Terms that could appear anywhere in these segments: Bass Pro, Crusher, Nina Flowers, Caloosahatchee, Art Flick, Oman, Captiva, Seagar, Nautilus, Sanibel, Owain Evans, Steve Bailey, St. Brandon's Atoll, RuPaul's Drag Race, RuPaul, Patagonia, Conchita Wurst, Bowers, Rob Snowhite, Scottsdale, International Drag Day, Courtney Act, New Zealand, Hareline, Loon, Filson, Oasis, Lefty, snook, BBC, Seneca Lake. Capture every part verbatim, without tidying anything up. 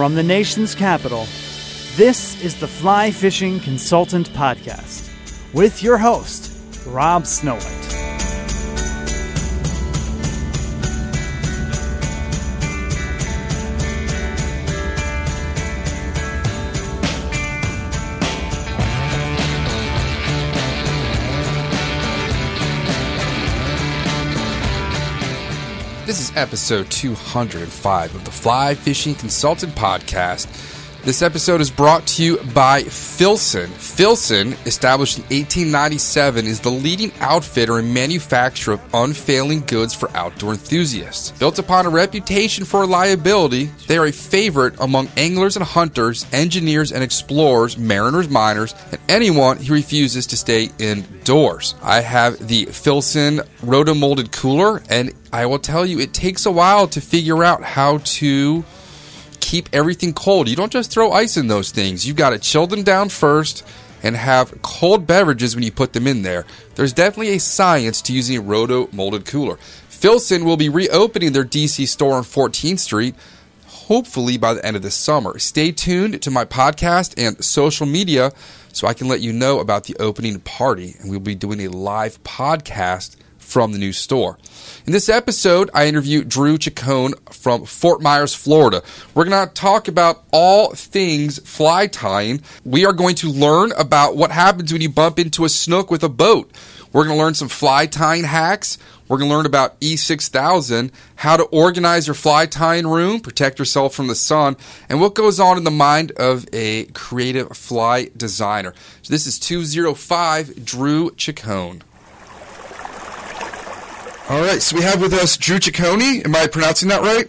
From the nation's capital, this is the Fly Fishing Consultant Podcast with your host, Rob Snowhite. This is episode two hundred five of the Fly Fishing Consultant Podcast. This episode is brought to you by Filson. Filson, established in eighteen ninety-seven, is the leading outfitter and manufacturer of unfailing goods for outdoor enthusiasts. Built upon a reputation for reliability, they are a favorite among anglers and hunters, engineers and explorers, mariners, miners, and anyone who refuses to stay indoors. I have the Filson rotomolded cooler, and I will tell you, it takes a while to figure out how to keep everything cold. You don't just throw ice in those things. You've got to chill them down first and have cold beverages when you put them in there. There's definitely a science to using a roto-molded cooler. Filson will be reopening their D C store on fourteenth street, hopefully by the end of this summer. Stay tuned to my podcast and social media so I can let you know about the opening party, and we'll be doing a live podcast from the new store. In this episode, I interview Drew Chicone from Fort Myers, Florida. We're going to talk about all things fly tying. We are going to learn about what happens when you bump into a snook with a boat. We're going to learn some fly tying hacks. We're going to learn about E six thousand, how to organize your fly tying room, protect yourself from the sun, and what goes on in the mind of a creative fly designer. So this is two oh five, Drew Chicone. All right, so we have with us Drew Chicone. Am I pronouncing that right?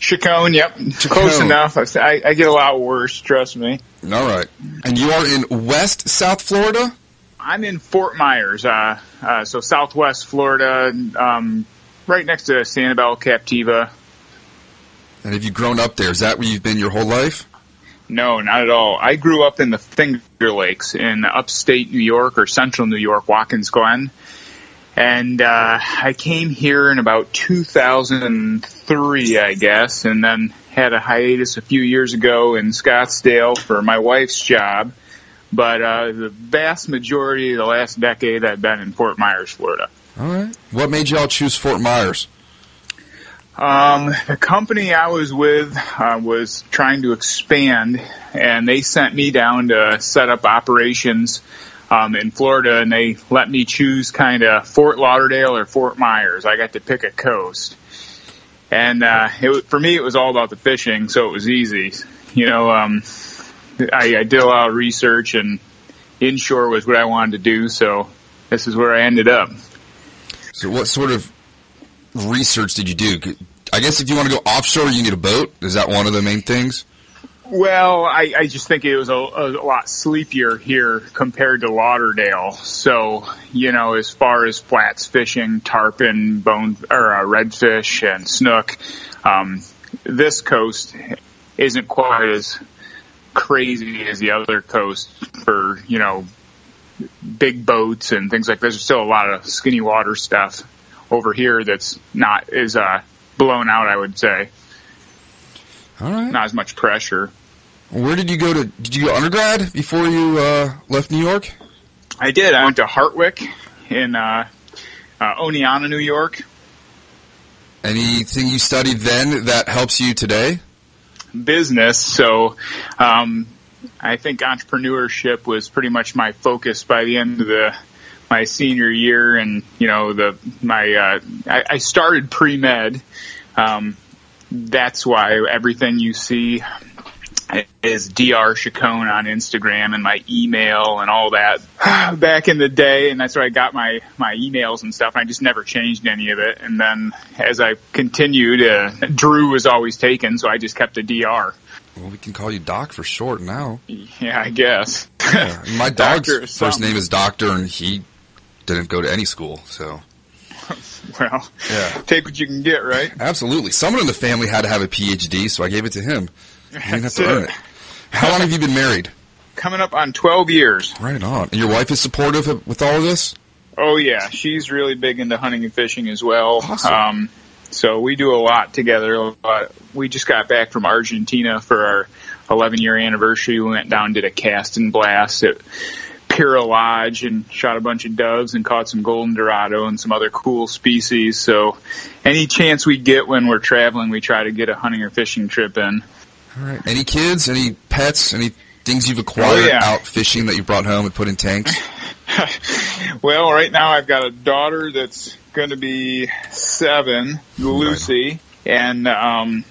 Chicone, yep. Chicone. Close enough. I, I get a lot worse, trust me. All right. And you are in West South Florida? I'm in Fort Myers, uh, uh, so southwest Florida, um, right next to Sanibel, Captiva. And have you grown up there? Is that where you've been your whole life? No, not at all. I grew up in the Finger Lakes in upstate New York or central New York, Watkins Glen. And uh, I came here in about two thousand three, I guess, and then had a hiatus a few years ago in Scottsdale for my wife's job. But uh, the vast majority of the last decade, I've been in Fort Myers, Florida. All right. What made y'all choose Fort Myers? Um, the company I was with uh, was trying to expand, and they sent me down to set up operations Um, in Florida, and they let me choose kind of Fort Lauderdale or Fort Myers. I got to pick a coast. And uh, it, for me, it was all about the fishing, so it was easy. You know, um, I, I did a lot of research, and inshore was what I wanted to do, so this is where I ended up. So what sort of research did you do? I guess if you want to go offshore, you need a boat. Is that one of the main things? Well, I, I just think it was a, a lot sleepier here compared to Lauderdale. So, you know, as far as flats fishing, tarpon, bone or uh, redfish, and snook, um, this coast isn't quite as crazy as the other coast for, you know, big boats and things like this. There's still a lot of skinny water stuff over here that's not as uh, blown out, I would say. All right. Not as much pressure. Where did you go to? Did you go undergrad before you uh, left New York? I did. I went to Hartwick in uh, uh, Oneonta, New York. Anything you studied then that helps you today? Business. So um, I think entrepreneurship was pretty much my focus by the end of the my senior year, and you know the my uh, I, I started pre-med. Um, That's why everything you see is Doctor Chicone on Instagram and my email and all that back in the day. And that's where I got my, my emails and stuff. And I just never changed any of it. And then as I continued, uh, Drew was always taken, so I just kept the Doctor. Well, we can call you Doc for short now. Yeah, I guess. Yeah. My dog's first something. name is Doctor, and he didn't go to any school, so... Well, yeah. Take what you can get, right? Absolutely. Someone in the family had to have a P H D, so I gave it to him. You didn't have to earn it. How long have you been married? Coming up on twelve years. Right on. And your wife is supportive of, with all of this? Oh, yeah. She's really big into hunting and fishing as well. Awesome. Um, So we do a lot together. Uh, we just got back from Argentina for our eleven-year anniversary. We went down and did a cast and blast at Pira Lodge and shot a bunch of doves and caught some golden dorado and some other cool species. So any chance we get when we're traveling, we try to get a hunting or fishing trip in. All right. Any kids? Any pets? Any things you've acquired oh, yeah. out fishing that you brought home and put in tanks? Well, right now I've got a daughter that's going to be seven, Lucy, right. and um,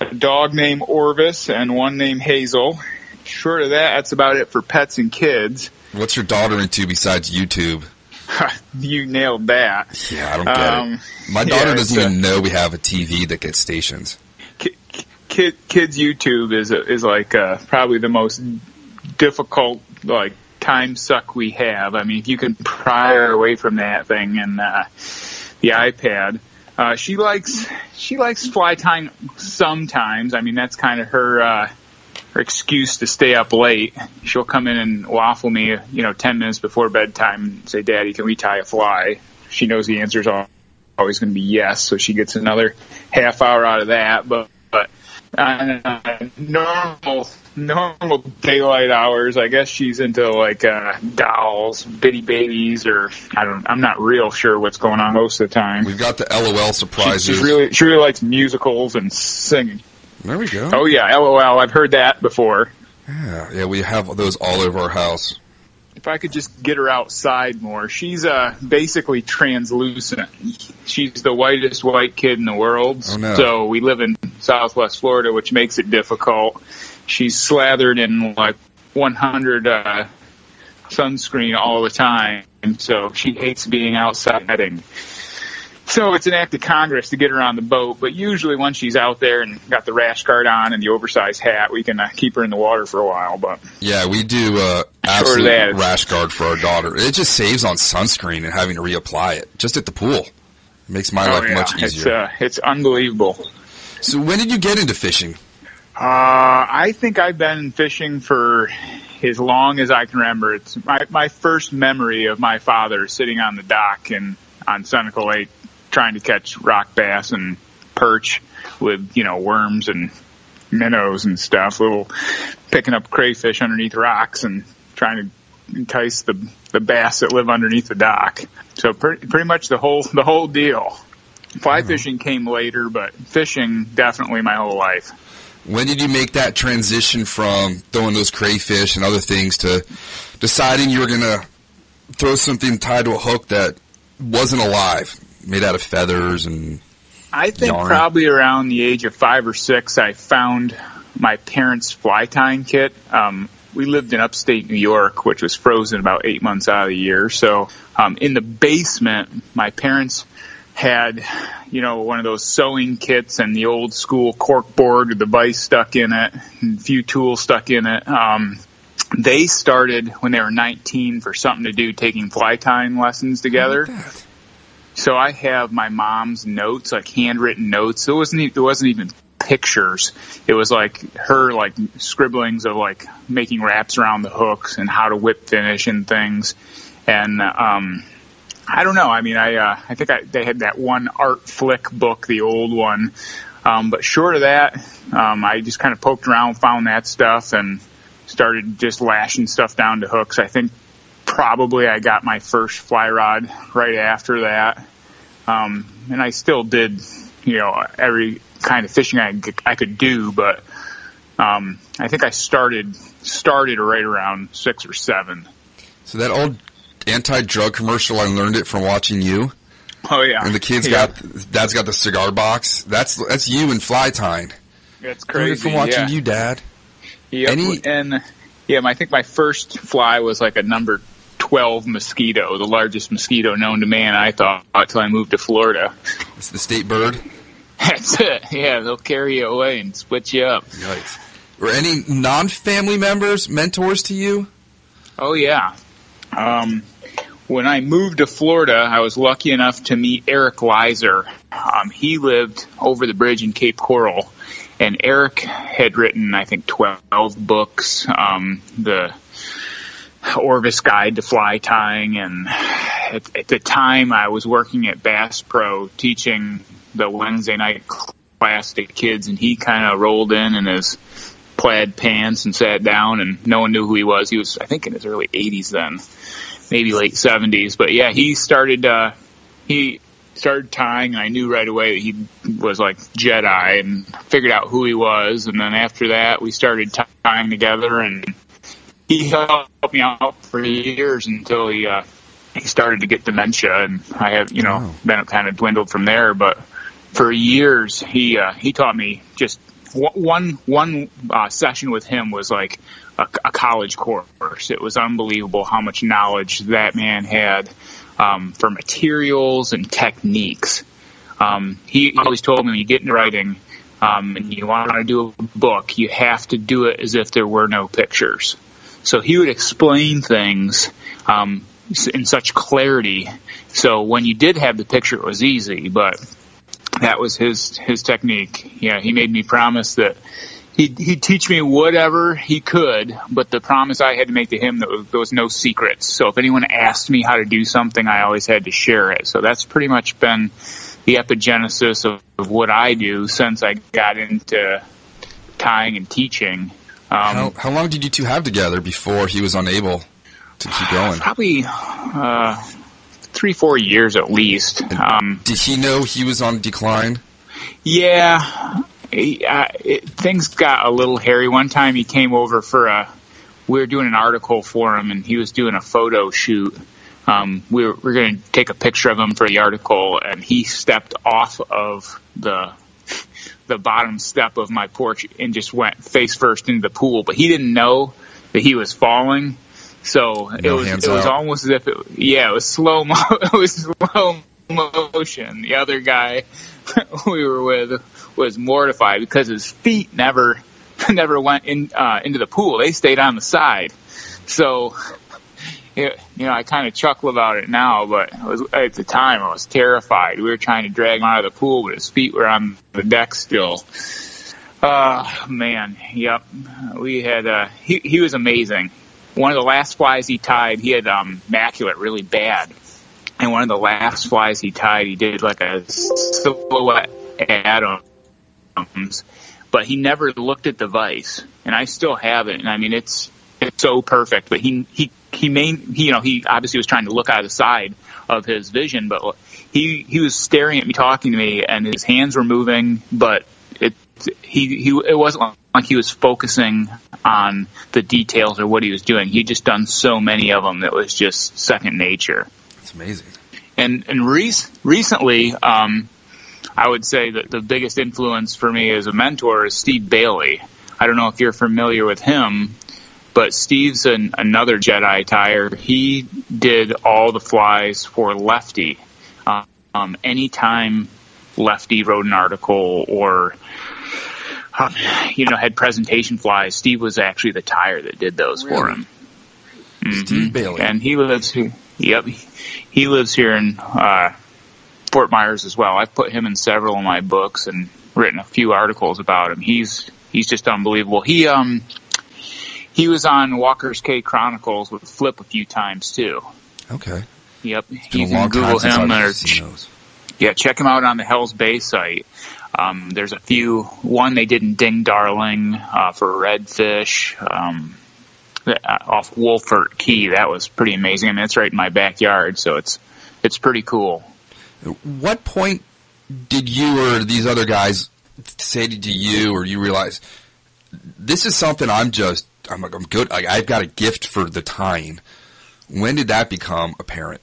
a dog named Orvis and one named Hazel. Short of that, that's about it for pets and kids. What's your daughter into besides YouTube? You nailed that. Yeah, I don't get um, it. My daughter yeah, doesn't even a, know we have a T V that gets stations. Kid, kid, kids YouTube is a, is like uh, probably the most difficult like time suck we have. I mean, if you can pry her away from that thing and uh, the iPad. Uh, she likes she likes fly time sometimes. I mean, that's kind of her. Uh, Her excuse to stay up late. She'll come in and waffle me, you know, ten minutes before bedtime and say, "Daddy, can we tie a fly?" She knows the answer's always going to be yes, so she gets another half hour out of that. But, but on uh, normal normal daylight hours, I guess she's into like uh, dolls, bitty babies, or I don't. I'm not real sure what's going on most of the time. We've got the LOL surprises. She, she's really she really likes musicals and singing. There we go. Oh, yeah, LOL. I've heard that before. Yeah, yeah, we have those all over our house. If I could just get her outside more. She's uh, basically translucent. She's the whitest white kid in the world. Oh, no. So we live in Southwest Florida, which makes it difficult. She's slathered in, like, one hundred uh, sunscreen all the time. So she hates being outside and... So it's an act of Congress to get her on the boat, but usually once she's out there and got the rash guard on and the oversized hat, we can uh, keep her in the water for a while. But yeah, we do uh, absolute that, rash guard for our daughter. It just saves on sunscreen and having to reapply it just at the pool. It makes my oh, life yeah. much easier. It's, uh, it's unbelievable. So when did you get into fishing? Uh, I think I've been fishing for as long as I can remember. It's my, my first memory of my father sitting on the dock and on Seneca Lake, trying to catch rock bass and perch with, you know, worms and minnows and stuff, little picking up crayfish underneath rocks and trying to entice the the bass that live underneath the dock. So pretty, pretty much the whole the whole deal. Fly mm-hmm. fishing came later, but fishing definitely my whole life. When did you make that transition from throwing those crayfish and other things to deciding you were going to throw something tied to a hook that wasn't alive? Made out of feathers and I think yarn. Probably around the age of five or six, I found my parents' fly tying kit. Um, we lived in upstate New York, which was frozen about eight months out of the year. So um, in the basement, my parents had, you know, one of those sewing kits and the old school cork board with the vise stuck in it and a few tools stuck in it. Um, they started when they were nineteen for something to do, taking fly tying lessons together. So I have my mom's notes, like handwritten notes. It wasn't even, it wasn't even pictures. It was like her like scribblings of like making wraps around the hooks and how to whip finish and things. And um, I don't know. I mean, I uh, I think I, they had that one art flick book, the old one. Um, but short of that, um, I just kind of poked around, found that stuff, and started just lashing stuff down to hooks. I think probably I got my first fly rod right after that. Um, and I still did, you know, every kind of fishing I, I could do, but um, I think I started started right around six or seven. So that old anti-drug commercial, I learned it from watching you. Oh, yeah. And the kid's yeah. got, Dad's got the cigar box. That's that's you in fly tying. That's crazy. I learned it from watching yeah. you, Dad. Yep. Any... And, yeah, I think my first fly was like a number twelve mosquito, the largest mosquito known to man, I thought, until I moved to Florida. It's the state bird? That's it. Yeah, they'll carry you away and split you up. Yikes. Were any non-family members mentors to you? Oh, yeah. Um, when I moved to Florida, I was lucky enough to meet Eric Leiser. Um, he lived over the bridge in Cape Coral, and Eric had written, I think, twelve books, um, the Orvis Guide to Fly Tying. And at, at the time, I was working at Bass Pro teaching the Wednesday night class to kids, and he kind of rolled in in his plaid pants and sat down, and no one knew who he was. He was, I think, in his early eighties then, maybe late seventies. But, yeah, he started uh, he started tying, and I knew right away that he was, like, Jedi, and figured out who he was. And then after that, we started tying together, and he helped me out for years until he uh, he started to get dementia, and I have, you know, wow. Then it kind of dwindled from there. But for years, he uh, he taught me just one one uh, session with him was like a, a college course. It was unbelievable how much knowledge that man had um, for materials and techniques. Um, he always told me, when you get into writing um, and you want to do a book, you have to do it as if there were no pictures. So he would explain things um, in such clarity. So when you did have the picture, it was easy, but that was his his technique. Yeah, he made me promise that he'd, he'd teach me whatever he could, but the promise I had to make to him, that was, there was no secrets. So if anyone asked me how to do something, I always had to share it. So that's pretty much been the epigenesis of, of what I do since I got into tying and teaching. Um, how, how long did you two have together before he was unable to keep going? Probably uh, three, four years at least. Um, did he know he was on decline? Yeah. He, uh, it, things got a little hairy. One time he came over for a – we were doing an article for him, and he was doing a photo shoot. Um, we were, we were going to take a picture of him for the article, and he stepped off of the – the bottom step of my porch and just went face first into the pool, but he didn't know that he was falling. So it was it was almost as if it, yeah, it was slow mo it was slow motion. The other guy we were with was mortified because his feet never never went in uh, into the pool. They stayed on the side. So it, you know, I kind of chuckle about it now, but it was, at the time I was terrified. We were trying to drag him out of the pool, but his feet were on the deck still. Uh, man, yep. We had, uh, he, he was amazing. One of the last flies he tied, he had um, maculate really bad. And one of the last flies he tied, he did like a silhouette Adams, but he never looked at the vise. And I still have it. And I mean, it's, it's so perfect, but he, he, He main, he, you know, he obviously was trying to look out of the side of his vision, but he he was staring at me, talking to me, and his hands were moving, but it he he it wasn't like he was focusing on the details or what he was doing. He'd just done so many of them that was just second nature. That's amazing. And and re recently, um, I would say that the biggest influence for me as a mentor is Steve Bailey. I don't know if you're familiar with him. But Steve's an, another Jedi tire. He did all the flies for Lefty. Um, anytime Lefty wrote an article or, um, you know, had presentation flies, Steve was actually the tire that did those really? for him. Mm-hmm. Steve Bailey. And he lives here. Yep. He lives here in uh, Fort Myers as well. I've put him in several of my books and written a few articles about him. He's, he's just unbelievable. He, um... He was on Walker's K Chronicles with Flip a few times too. Okay. Yep. You can Google him or ch yeah, check him out on the Hell's Bay site. Um, there's a few. One they did in Ding Darling uh, for Redfish um, off Wolfert Key. That was pretty amazing. I mean, it's right in my backyard, so it's it's pretty cool. At what point did you or these other guys say to you, or you realize this is something I'm just I'm like, I'm good. I, I've got a gift for the tying. When did that become apparent?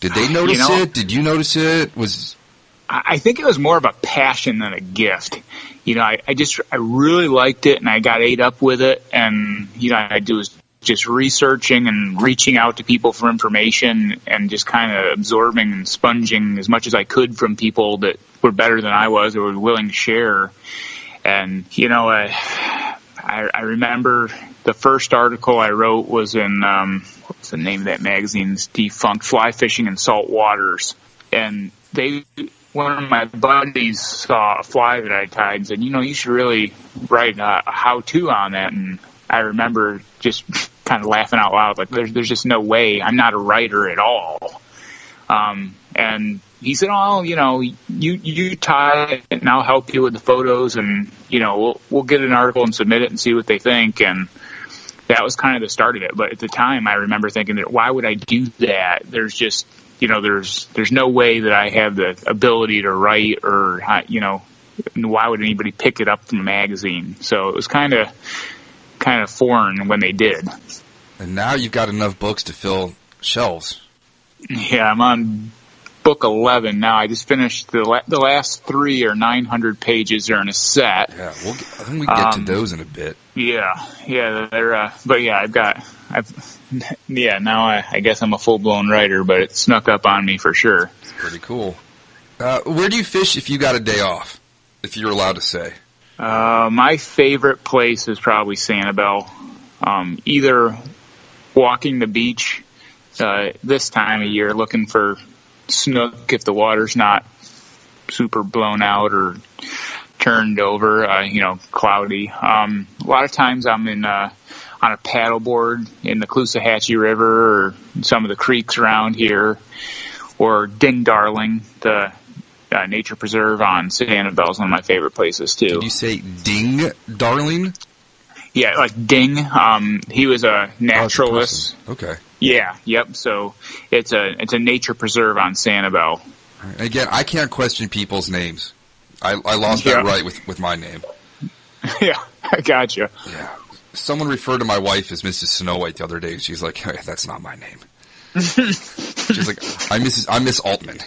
Did they notice you know, it? Did you notice it? Was I think it was more of a passion than a gift. You know, I, I just I really liked it, and I got ate up with it. And you know, I do was just researching and reaching out to people for information, and just kind of absorbing and sponging as much as I could from people that were better than I was or were willing to share. And you know, I. I, I remember the first article I wrote was in, um, what's the name of that magazine? It's defunct, Fly Fishing in Salt Waters. And they, one of my buddies saw a fly that I tied and said, you know, you should really write a how-to on that. And I remember just kind of laughing out loud, like, there's, there's just no way. I'm not a writer at all. Um, and he said, oh, you know, you, you tie it and I'll help you with the photos, and, you know, we'll, we'll get an article and submit it and see what they think. And that was kind of the start of it. But at the time, I remember thinking, that why would I do that? There's just, you know, there's, there's no way that I have the ability to write, or, you know, why would anybody pick it up from a magazine? So it was kind of, kind of foreign when they did. And now you've got enough books to fill shelves. Yeah, I'm on book eleven now. I just finished the la the last three or nine hundred pages. They're in a set. Yeah, we'll get, I think we can get um, to those in a bit. Yeah, yeah, they're. Uh, but yeah, I've got. I've, yeah, now I, I guess I'm a full blown writer, but it snuck up on me for sure. It's pretty cool. Uh, where do you fish if you got a day off? If you're allowed to say. Uh, my favorite place is probably Sanibel. Um, either walking the beach. Uh, this time of year, looking for snook if the water's not super blown out or turned over, uh, you know, cloudy. Um, a lot of times I'm in uh, on a paddleboard in the Caloosahatchee River or some of the creeks around here, or Ding Darling, the uh, nature preserve on Sanibel is one of my favorite places too. Did you say Ding Darling? Yeah, like Ding. Um, he was a naturalist. Oh, okay. Yeah. Yep. So it's a it's a nature preserve on Sanibel. Again, I can't question people's names. I, I lost yeah. that right with with my name. Yeah, I gotcha. Yeah. Someone referred to my wife as Missus Snow White the other day, and she's like, hey, "That's not my name." She's like, "I miss I miss Altman."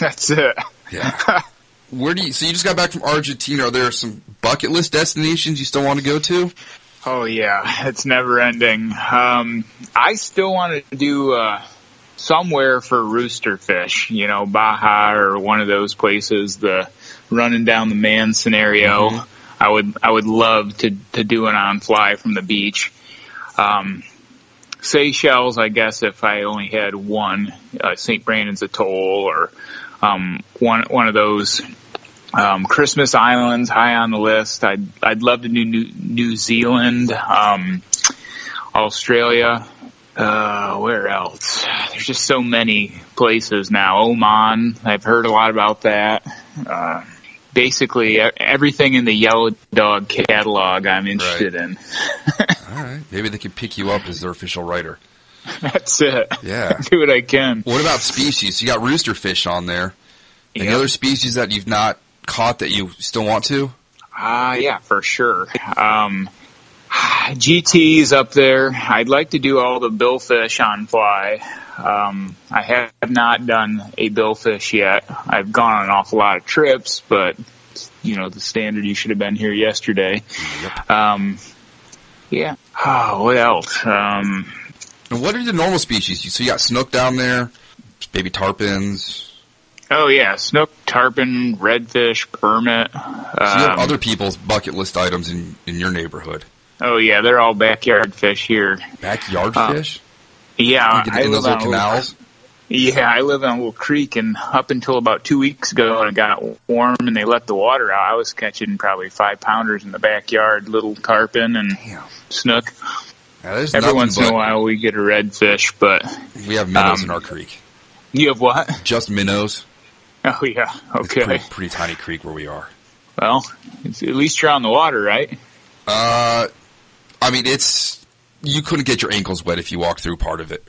That's it. Yeah. Where do you? So you just got back from Argentina. Are there some bucket list destinations you still want to go to? Oh, yeah. It's never ending. Um, I still want to do uh, somewhere for roosterfish, you know, Baja or one of those places, the running down the man scenario. Mm-hmm. I would I would love to, to do an on-fly from the beach. Um, Seychelles, I guess, if I only had one, uh, Saint Brandon's Atoll or um, one one of those. Um, Christmas Islands, high on the list. I'd, I'd love to do New, New Zealand, um, Australia. Uh, where else? There's just so many places now. Oman, I've heard a lot about that. Uh, basically, everything in the Yellow Dog catalog I'm interested right. in. All right. Maybe they could pick you up as their official writer. That's it. Yeah. Do what I can. What about species? You got roosterfish on there. Any yep. other species that you've not caught that you still want to? Ah, uh, yeah, for sure. Um, G T's up there. I'd like to do all the billfish on fly. Um, I have not done a billfish yet. I've gone on an awful lot of trips, but, you know, the standard, you should have been here yesterday. Yep. Um, yeah. Oh, what else? Um, and what are the normal species? So you got snook down there, baby tarpons. Oh, yeah, snook, tarpon, redfish, permit. So you have um, other people's bucket list items in, in your neighborhood. Oh, yeah, they're all backyard fish here. Backyard uh, fish? Yeah. You get in those little canals? Yeah, I live on a little creek, and up until about two weeks ago, when it got warm and they let the water out, I was catching probably five-pounders in the backyard, little tarpon and Damn. snook. Now, every once in a while, we get a redfish, but... We have minnows um, in our creek. You have what? Just minnows. Oh, yeah. Okay. It's a pretty, pretty tiny creek where we are. Well, it's, at least you're on the water, right? Uh, I mean, it's... You couldn't get your ankles wet if you walked through part of it.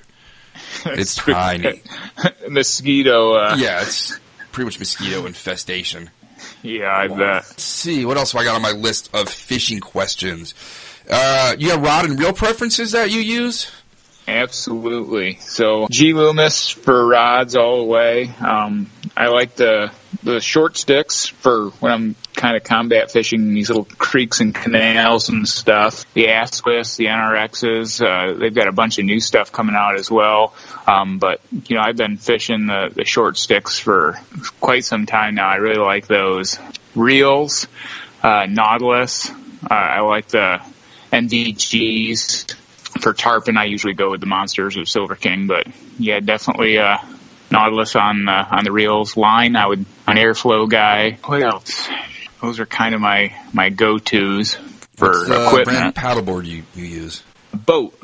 It's tiny. Mosquito. Uh... Yeah, it's pretty much mosquito infestation. Yeah, I well, bet. Let's see. What else have I got on my list of fishing questions? Uh, you have rod and reel preferences that you use? Absolutely. So G. Loomis for rods all the way. Um, I like the the short sticks for when I'm kind of combat fishing in these little creeks and canals and stuff. The Asquiths, the N R X's, uh, they've got a bunch of new stuff coming out as well. Um, but, you know, I've been fishing the, the short sticks for quite some time now. I really like those. Reels, uh, Nautilus, uh, I like the N V G's. For tarpon, I usually go with the Monsters or Silver King, but yeah, definitely uh, Nautilus on uh, on the reels line. I would an Airflow guy. What else? Those are kind of my my go tos for What's, uh, equipment. Brand paddleboard you you use? Boat.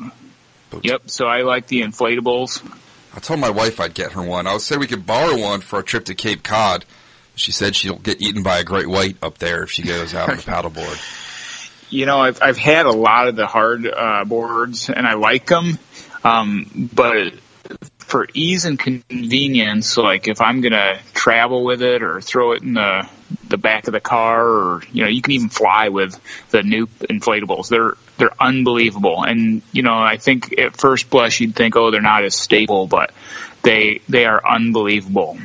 Boat. Yep. So I like the inflatables. I told my wife I'd get her one. I said we could borrow one for our trip to Cape Cod. She said she'll get eaten by a great white up there if she goes out on the paddleboard. You know, I've I've had a lot of the hard uh, boards, and I like them, um, but for ease and convenience, like if I'm gonna travel with it or throw it in the the back of the car, or you know, you can even fly with the new inflatables. They're they're unbelievable, and you know, I think at first blush you'd think, oh, they're not as stable, but they they are unbelievable.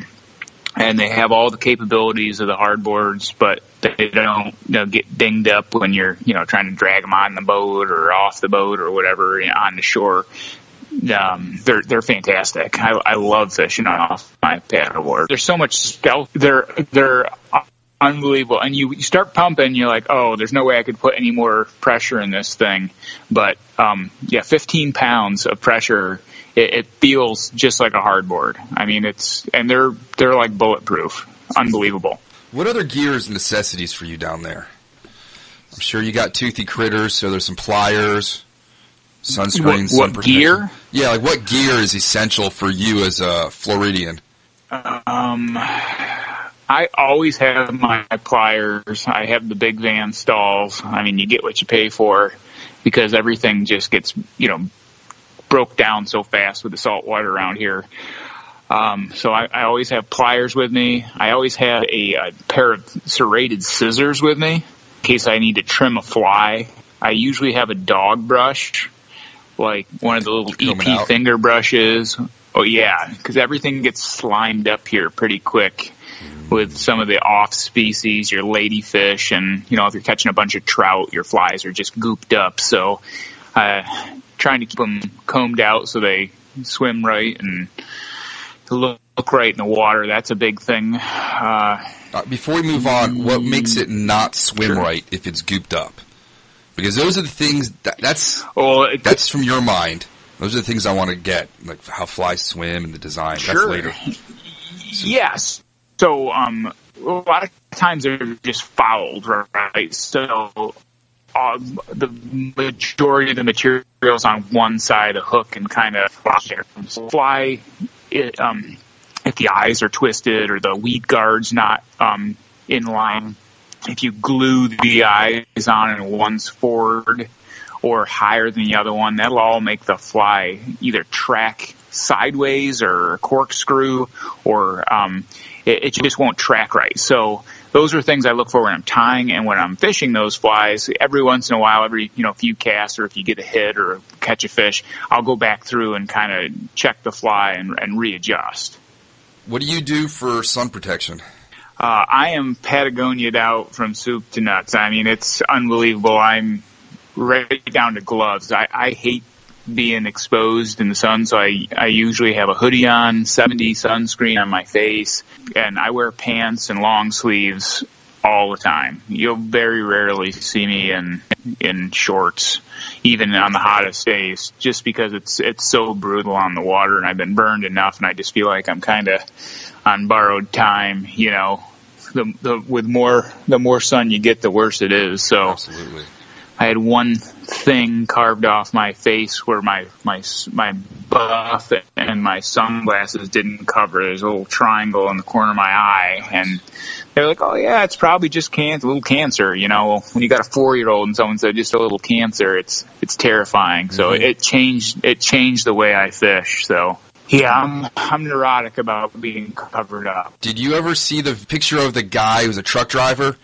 And they have all the capabilities of the hardboards, but they don't, you know, get dinged up when you're, you know, trying to drag them on the boat or off the boat or whatever, you know, on the shore. Um, they're they're fantastic. I, I love fishing off my paddleboard. There's so much stealth. They're they're unbelievable. And you, you start pumping, you're like, oh, there's no way I could put any more pressure in this thing. But um, yeah, fifteen pounds of pressure. It feels just like a hardboard. I mean, it's and they're they're like bulletproof, unbelievable. What other gear is necessities for you down there? I'm sure you got toothy critters, so there's some pliers, sunscreen. What, what sun gear? Yeah, like what gear is essential for you as a Floridian? Um, I always have my pliers. I have the big van stalls. I mean, you get what you pay for, because everything just gets, you know, broke down so fast with the salt water around here. Um, so I, I always have pliers with me. I always have a, a pair of serrated scissors with me in case I need to trim a fly. I usually have a dog brush, like one of the little E P finger brushes. Oh, yeah, because everything gets slimed up here pretty quick with some of the off species, your ladyfish, and, you know, if you're catching a bunch of trout, your flies are just gooped up. So uh, trying to keep them combed out so they swim right and look, look right in the water. That's a big thing. Uh, uh, before we move on, what makes it not swim sure. right if it's gooped up? Because those are the things that, that's well, it, that's from your mind. Those are the things I want to get, like how flies swim and the design. Sure. That's later. So. Yes. So um, a lot of times they're just fouled, right? So Uh, the majority of the materials on one side of the hook and kind of fly. It, um, if the eyes are twisted or the weed guard's not um, in line, if you glue the eyes on and one's forward or higher than the other one, that'll all make the fly either track sideways or corkscrew, or um, it, it just won't track right. So those are things I look for when I'm tying and when I'm fishing those flies. Every once in a while, every you know few casts, or if you get a hit or catch a fish, I'll go back through and kind of check the fly and, and readjust. What do you do for sun protection? Uh, I am Patagonia'd out from soup to nuts. I mean, it's unbelievable. I'm right down to gloves. I, I hate being exposed in the sun, so I, I usually have a hoodie on, seventy sunscreen on my face, and I wear pants and long sleeves all the time. You'll very rarely see me in in shorts, even on the hottest days, just because it's it's so brutal on the water, and I've been burned enough, and I just feel like I'm kind of on borrowed time. You know, the, the with more the more sun you get, the worse it is. So absolutely. I had one thing carved off my face where my my my buff and my sunglasses didn't cover. There's a little triangle in the corner of my eye, and they're like, "Oh yeah, it's probably just cancer, a little cancer." You know, when you got a four-year-old and someone said just a little cancer, it's it's terrifying. Mm-hmm. So it changed it changed the way I fish. So yeah, I'm I'm neurotic about being covered up. Did you ever see the picture of the guy who's a truck driver?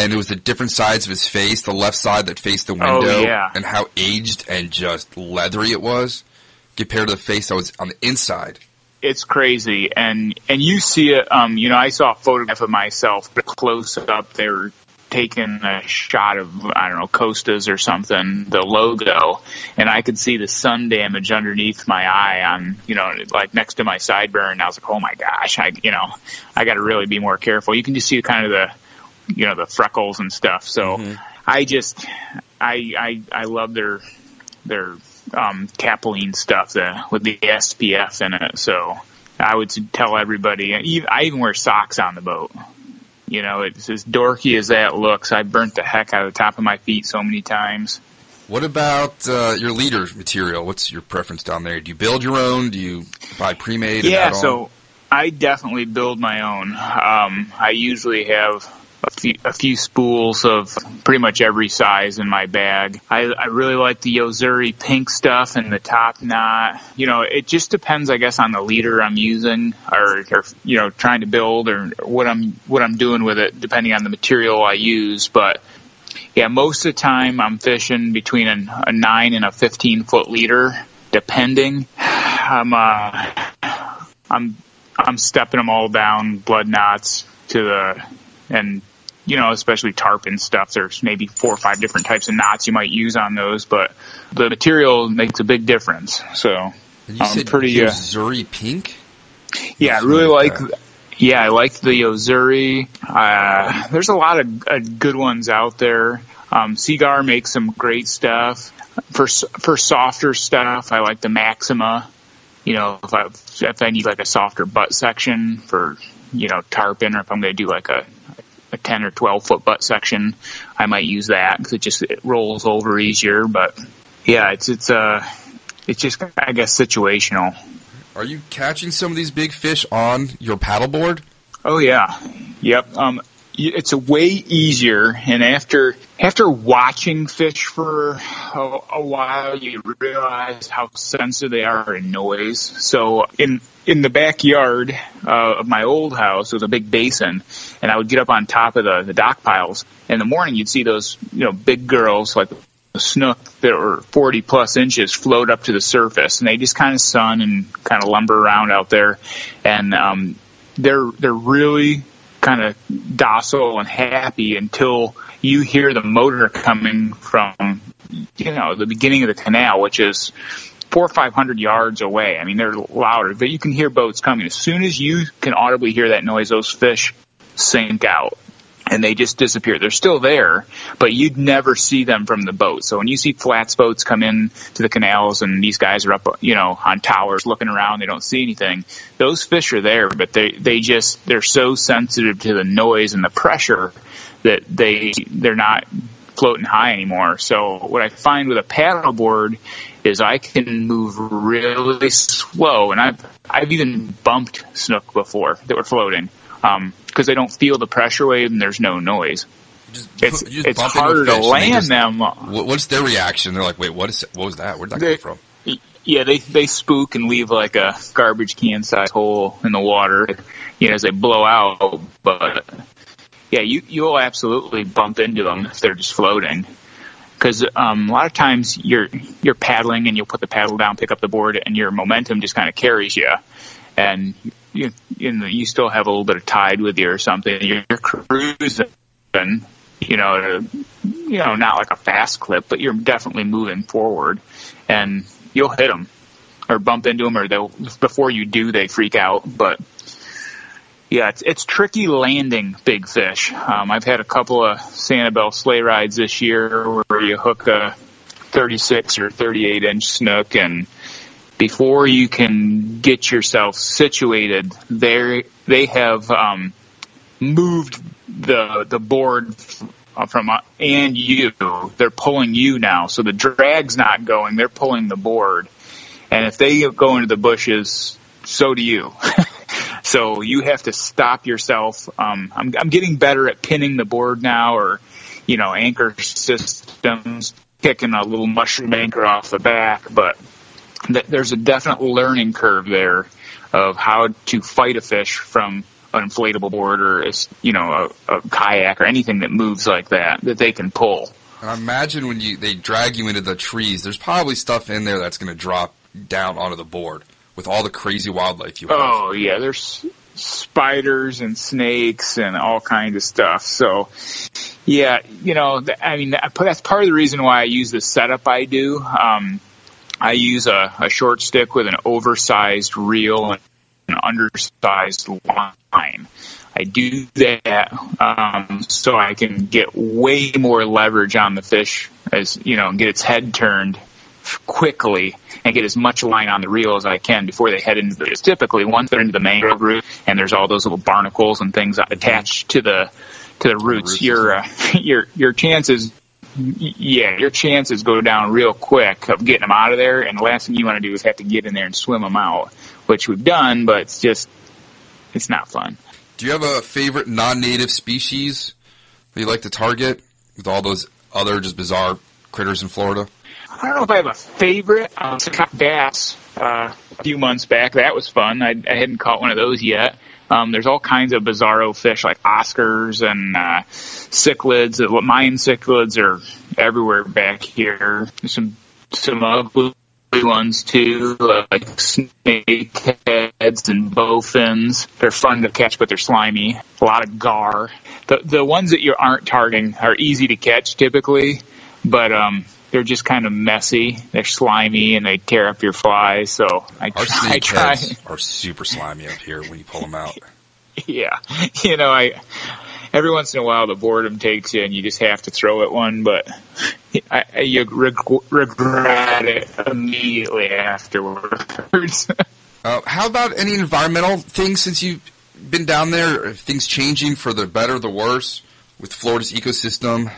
And it was the different sides of his face, the left side that faced the window, oh, yeah. and how aged and just leathery it was compared to the face that was on the inside. It's crazy. And and you see it, um, you know, I saw a photograph of myself close up. They were taking a shot of, I don't know, Costa's or something, the logo, and I could see the sun damage underneath my eye on, you know, like next to my sideburn. I was like, oh my gosh, I, you know, I got to really be more careful. You can just see kind of the, you know, the freckles and stuff. So mm-hmm. I just, I, I, I love their, their, um, Capeline stuff the, with the S P F in it. So I would tell everybody, I even wear socks on the boat. You know, it's as dorky as that looks. I burnt the heck out of the top of my feet so many times. What about uh, your leader material? What's your preference down there? Do you build your own? Do you buy pre-made? Yeah, so I definitely build my own. Um, I usually have a few, a few spools of pretty much every size in my bag. I, I really like the Yozuri pink stuff and the top knot. You know, it just depends, I guess, on the leader I'm using or, or you know, trying to build or what I'm what I'm doing with it, depending on the material I use. But yeah, most of the time I'm fishing between an, a nine and a fifteen foot leader, depending. I'm uh, I'm I'm stepping them all down, blood knots to the, and you know, especially tarpon stuff. There's maybe four or five different types of knots you might use on those, but the material makes a big difference. So you I'm said pretty Yozuri uh, pink. Yeah, I really like. That. Yeah, I like the Yozuri. Uh, there's a lot of uh, good ones out there. Um, Seagar makes some great stuff. For for softer stuff, I like the Maxima. You know, if I, if I need like a softer butt section for, you know, tarpon, or if I'm going to do like a, a ten or twelve foot butt section, I might use that because it just it rolls over easier. But yeah, it's it's uh it's just, I guess, situational. Are you catching some of these big fish on your paddleboard? Oh, yeah. Yep. Um, it's way easier. And after after watching fish for a, a while, you realize how sensitive they are in noise. So in in the backyard uh, of my old house, there was a big basin, and I would get up on top of the, the dock piles. In the morning, you'd see those, you know, big girls like the snook that were forty plus inches float up to the surface, and they just kind of sun and kind of lumber around out there. And um, they're they're really kind of docile and happy until you hear the motor coming from, you know, the beginning of the canal, which is four or five hundred yards away. I mean, they're louder, but you can hear boats coming. As soon as you can audibly hear that noise, those fish sink out. And they just disappear. They're still there, but you'd never see them from the boat. So when you see flats boats come in to the canals and these guys are up, you know, on towers looking around, they don't see anything. Those fish are there, but they, they just, they're so sensitive to the noise and the pressure that they, they're not floating high anymore. So what I find with a paddleboard is I can move really slow. And I've, I've even bumped snook before that were floating. Um, because they don't feel the pressure wave and there's no noise. Just, it's it's harder to land just, them. What's their reaction? They're like, wait, what is? What was that? Where'd that they, come from? Yeah, they they spook and leave like a garbage can size hole in the water, you know, as they blow out. But yeah, you you'll absolutely bump into them if they're just floating. Because um, a lot of times you're you're paddling and you'll put the paddle down, pick up the board, and your momentum just kind of carries you. And you, you know, you still have a little bit of tide with you or something. You're cruising, you know, you know, not like a fast clip, but you're definitely moving forward, and you'll hit them or bump into them, or they'll before you do, they freak out. But yeah, it's it's tricky landing big fish. Um, I've had a couple of Sanibel sleigh rides this year where you hook a thirty-six or thirty-eight inch snook, and before you can get yourself situated, they they have um, moved the the board from uh, and you. They're pulling you now, so the drag's not going. They're pulling the board, and if they go into the bushes, so do you. So you have to stop yourself. Um, I'm I'm getting better at pinning the board now, or you know, anchor systems, kicking a little mushroom anchor off the back, but there's a definite learning curve there of how to fight a fish from an inflatable board or, you know, a, a kayak or anything that moves like that, that they can pull. And I imagine when you they drag you into the trees, there's probably stuff in there that's going to drop down onto the board with all the crazy wildlife you have. Oh, yeah, there's spiders and snakes and all kinds of stuff. So, yeah, you know, I mean, that's part of the reason why I use the setup I do. Um I use a, a short stick with an oversized reel and an undersized line. I do that um, so I can get way more leverage on the fish, as you know, and get its head turned quickly and get as much line on the reel as I can before they head into the. Typically, once they're into the mangrove root and there's all those little barnacles and things attached to the to the roots, the roots your uh, your your chances yeah, your chances go down real quick of getting them out of there, and the last thing you want to do is have to get in there and swim them out, which we've done, but it's just, it's not fun. Do you have a favorite non-native species that you like to target with all those other just bizarre critters in Florida? I don't know if I have a favorite. Um, I caught bass uh, a few months back. That was fun. I, I hadn't caught one of those yet. Um, there's all kinds of bizarro fish like Oscars and uh, cichlids. Mayan cichlids are everywhere back here. There's some some ugly ones too, like snakeheads and bowfins. They're fun to catch, but they're slimy. A lot of gar. The the ones that you aren't targeting are easy to catch typically, but um, they're just kind of messy. They're slimy and they tear up your flies. So I Our try. I try. Are super slimy up here when you pull them out. Yeah, you know, I every once in a while the boredom takes you and you just have to throw at one, but I, I, you reg- regret it immediately afterwards. uh, how about any environmental things since you've been down there? Are things changing for the better, the worse with Florida's ecosystem?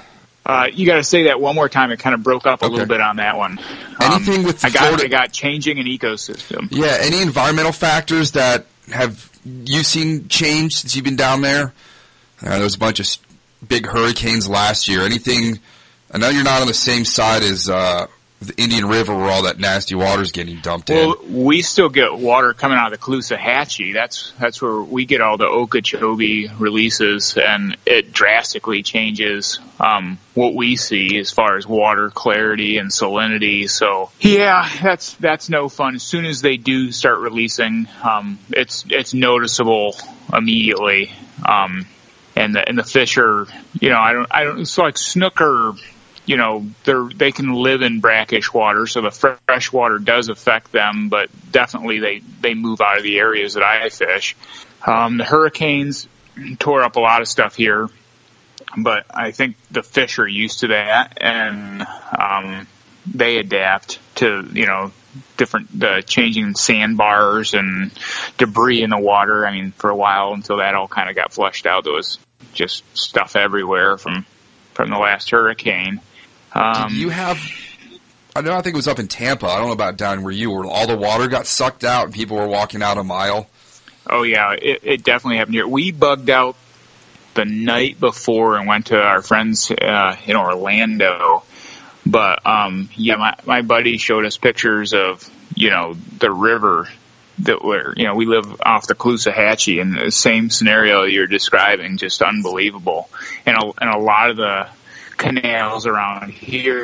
Uh, you got to say that one more time. It kind of broke up a okay. little bit on that one. Anything um, with I got, Florida... I got changing an ecosystem. Yeah, any environmental factors that have you seen change since you've been down there? Uh, there was a bunch of big hurricanes last year. Anything... I know you're not on the same side as uh, the Indian River where all that nasty water is getting dumped well, in. Well, we still get water coming out of the Caloosahatchee. That's, that's where we get all the Okeechobee releases, and it drastically changes um, what we see as far as water clarity and salinity. So, yeah, that's that's no fun. As soon as they do start releasing, um, it's it's noticeable immediately. Um, and, the, and the fish are, you know, I don't, I don't, it's like snooker. You know, they're, they can live in brackish water, so the fresh water does affect them, but definitely they, they move out of the areas that I fish. Um, the hurricanes tore up a lot of stuff here, but I think the fish are used to that, and um, they adapt to, you know, different the changing sandbars and debris in the water. I mean, for a while until that all kind of got flushed out, there was just stuff everywhere from, from the last hurricane. Um, Did you have, I know, I think it was up in Tampa. I don't know about down where you were. All the water got sucked out and people were walking out a mile. Oh, yeah. It, it definitely happened here. We bugged out the night before and went to our friends uh, in Orlando. But, um, yeah, my, my buddy showed us pictures of, you know, the river that were, you know, we live off the Caloosahatchee, and the same scenario you're describing, just unbelievable. And a, and a lot of the canals around here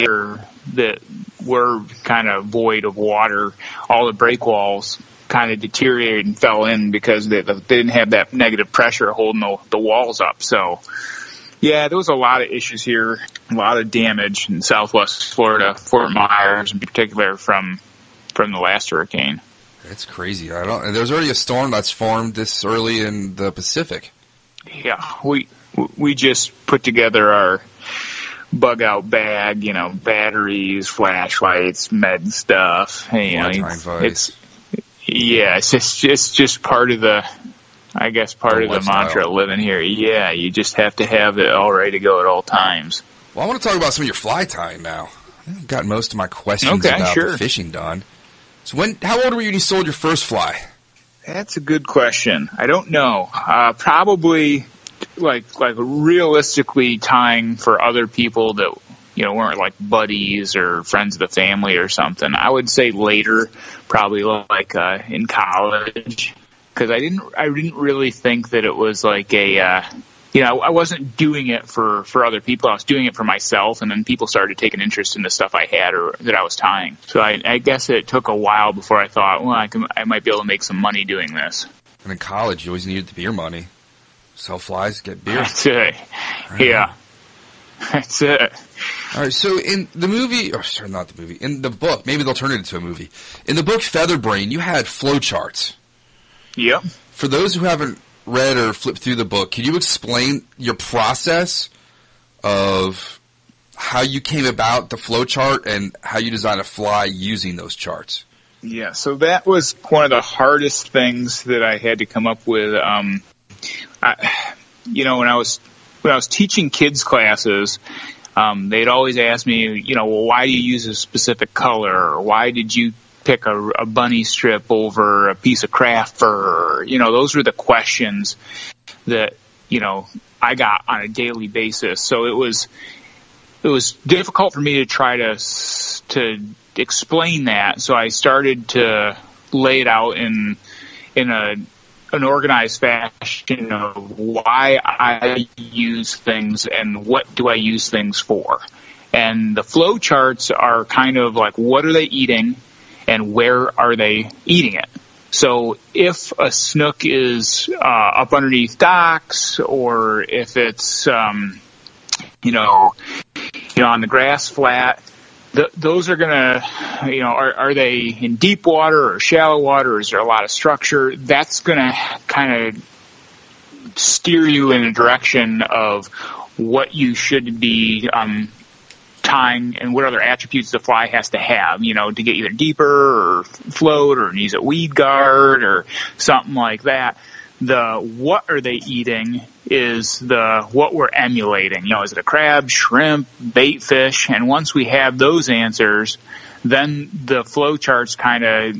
that were kind of void of water, all the break walls kind of deteriorated and fell in because they, they didn't have that negative pressure holding the, the walls up. So, yeah, there was a lot of issues here, a lot of damage in southwest Florida, Fort Myers in particular, from from the last hurricane. That's crazy. I don't. There's already a storm that's formed this early in the Pacific. Yeah, we we just put together our bug out bag. You know, batteries, flashlights, med stuff. You know, it's, it's yeah, it's just it's just part of the. I guess part the of the mantra of living here. Yeah, you just have to have it all ready to go at all times. Well, I want to talk about some of your fly tying now. I've got most of my questions okay, about sure. the fishing done. So when, how old were you when you sold your first fly? That's a good question. I don't know. Uh, probably like like realistically tying for other people that, you know, weren't like buddies or friends of the family or something. I would say later, probably like uh, in college. Because I didn't, I didn't really think that it was like a, uh, you know, I wasn't doing it for, for other people. I was doing it for myself, and then people started taking interest in the stuff I had or that I was tying. So I, I guess it took a while before I thought, well, I can, I might be able to make some money doing this. And in college, you always needed the beer money. Sell flies, get beer. That's it. Right. Yeah. That's it. All right. So in the movie, or sorry, not the movie, in the book, maybe they'll turn it into a movie. In the book Featherbrain, you had flowcharts. Yep. For those who haven't read or flipped through the book, can you explain your process of how you came about the flow chart and how you designed a fly using those charts? Yeah, so that was one of the hardest things that I had to come up with. Um, I, you know, when I was when I was teaching kids classes, um, they'd always ask me, you know, well, why do you use a specific color? Or why did you pick a, a bunny strip over a piece of craft fur? You know, those were the questions that, you know, I got on a daily basis. So it was it was difficult for me to try to to explain that. So I started to lay it out in in a an organized fashion of why I use things and what do I use things for. And the flow charts are kind of like, what are they eating and where are they eating it? So if a snook is uh, up underneath docks, or if it's, um, you know, you know, on the grass flat, th those are gonna, you know, are, are they in deep water or shallow water? Or is there a lot of structure? That's gonna kind of steer you in a direction of what you should be um, tying and what other attributes the fly has to have, you know, to get either deeper or float or needs a weed guard or something like that. The what are they eating is the what we're emulating. You know, is it a crab, shrimp, bait fish? And once we have those answers, then the flow charts kind of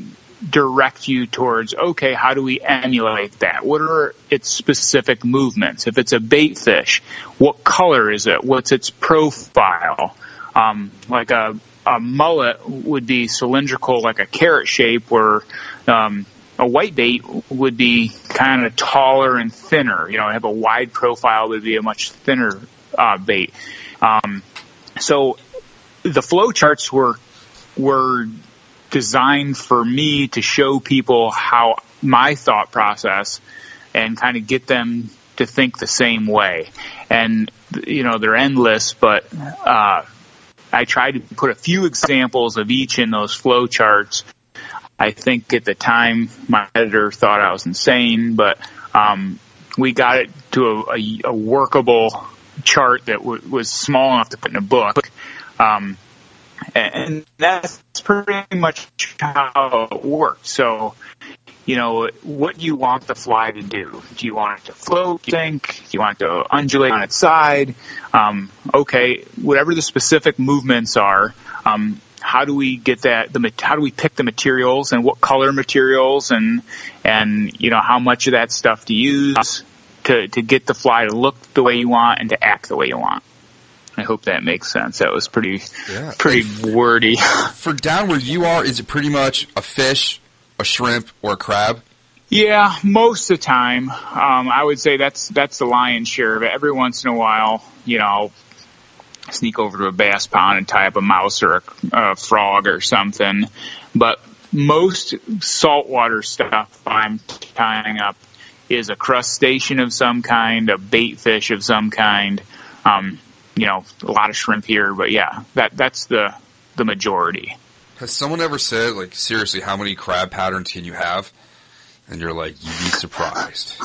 direct you towards, okay, how do we emulate that? What are its specific movements? If it's a bait fish, what color is it? What's its profile? Um, like a, a mullet would be cylindrical, like a carrot shape, where um, a whitebait would be kind of taller and thinner. You know, have a wide profile, would be a much thinner uh, bait. Um, so the flow charts were were designed for me to show people how my thought process and kind of get them to think the same way. And you know, they're endless, but uh, I tried to put a few examples of each in those flow charts. I think at the time my editor thought I was insane, but um, we got it to a, a, a workable chart that w was small enough to put in a book. Um, and, and that's pretty much how it worked. So, you know, what do you want the fly to do? Do you want it to float, do you think? Do you want it to undulate on its side? Um, okay, whatever the specific movements are, um, how do we get that? The how do we pick the materials and what color materials and and you know how much of that stuff to use to to get the fly to look the way you want and to act the way you want. I hope that makes sense. That was pretty yeah. pretty and wordy. For down where you are, is it pretty much a fish, a shrimp, or a crab? Yeah, most of the time, um, I would say that's that's the lion's share of it. Every once in a while, you know, sneak over to a bass pond and tie up a mouse or a, a frog or something. But most saltwater stuff I'm tying up is a crustacean of some kind, a bait fish of some kind. Um, you know, a lot of shrimp here, but yeah, that that's the, the majority. Has someone ever said, like, seriously, how many crab patterns can you have? And you're like, you'd be surprised.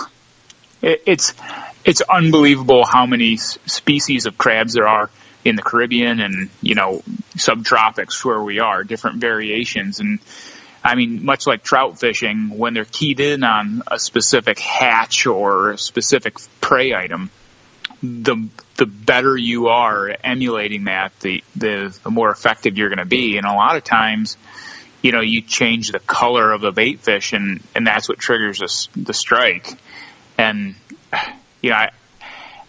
It, it's, it's unbelievable how many species of crabs there are in the Caribbean and, you know, subtropics where we are, different variations. And I mean, much like trout fishing, when they're keyed in on a specific hatch or a specific prey item, the, the better you are at emulating that, the, the, the more effective you're going to be. And a lot of times, you know, you change the color of a bait fish and, and that's what triggers a, the strike. And, you know, I,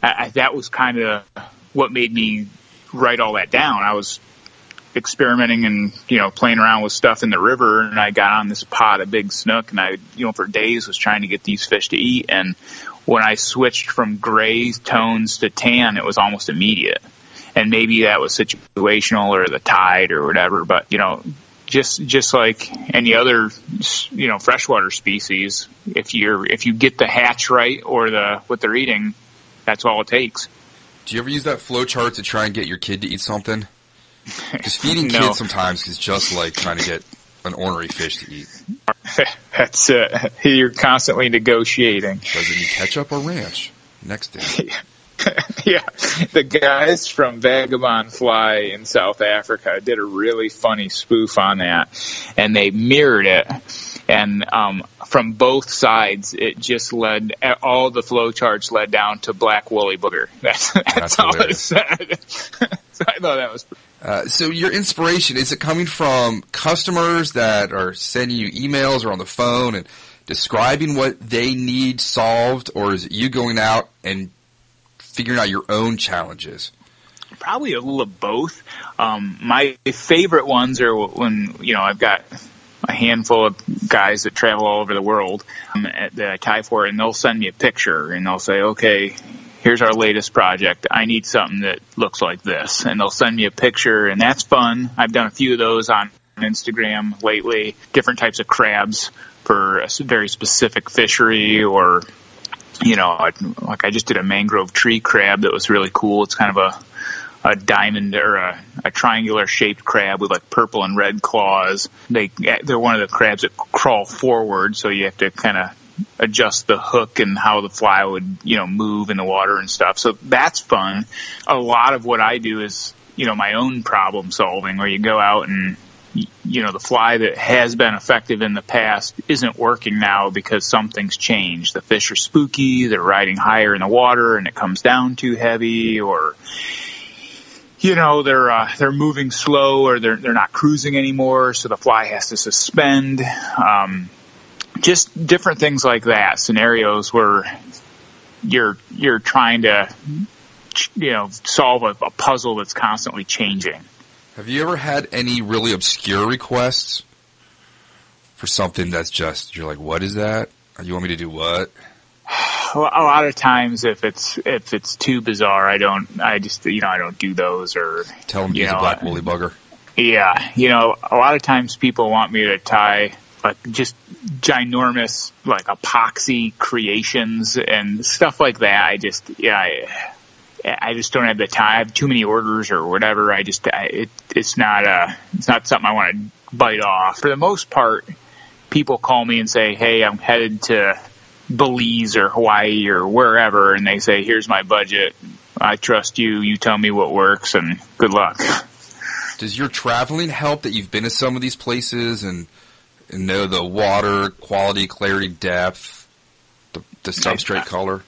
I, that was kind of what made me write all that down. I was experimenting and, you know, playing around with stuff in the river, and I got on this pot of big snook, and I, you know, for days was trying to get these fish to eat. And when I switched from gray tones to tan, it was almost immediate. And maybe that was situational or the tide or whatever, but, you know, Just, just like any other, you know, freshwater species, if you're if you get the hatch right or the what they're eating, that's all it takes. Do you ever use that flow chart to try and get your kid to eat something? Because feeding no. kids sometimes is just like trying to get an ornery fish to eat. That's uh, you're constantly negotiating. Does it need ketchup or ranch? Next day. Yeah, the guys from Vagabond Fly in South Africa did a really funny spoof on that, and they mirrored it. And um, from both sides, it just led all the flow charts led down to black woolly booger. That's that's, that's all it said. So I thought that was pretty cool. Uh, so your inspiration, is it coming from customers that are sending you emails or on the phone and describing what they need solved, or is it you going out and figuring out your own challenges? Probably a little of both. Um, my favorite ones are when, you know, I've got a handful of guys that travel all over the world um, at the Thai Fort, and they'll send me a picture and they'll say, okay, here's our latest project. I need something that looks like this. And they'll send me a picture, and that's fun. I've done a few of those on Instagram lately, different types of crabs for a very specific fishery, or, you know, like I just did a mangrove tree crab that was really cool. It's kind of a a diamond or a, a triangular shaped crab with like purple and red claws. They, they're one of the crabs that crawl forward, so you have to kind of adjust the hook and how the fly would, you know, move in the water and stuff. So that's fun. A lot of what I do is, you know, my own problem solving, where you go out and, you know, the fly that has been effective in the past isn't working now because something's changed. The fish are spooky, they're riding higher in the water and it comes down too heavy, or, you know, they're uh, they're moving slow, or they're they're not cruising anymore, so the fly has to suspend. Um, just different things like that, scenarios where you're you're trying to, you know, solve a, a puzzle that's constantly changing. Have you ever had any really obscure requests for something that's just, you're like, what is that? You want me to do what? A lot of times, if it's if it's too bizarre, I don't. I just you know I don't do those, or tell them to use a black woolly bugger. Yeah, you know, a lot of times people want me to tie like just ginormous like epoxy creations and stuff like that. I just yeah, I, I just don't have the time. I have too many orders or whatever. I just I, it it's not a it's not something I want to bite off. For the most part, people call me and say, hey, I'm headed to Belize or Hawaii or wherever, and they say, here's my budget, I trust you, you tell me what works, and good luck. Does your traveling help that you've been to some of these places and, and know the water quality, clarity, depth, the, the substrate I, color?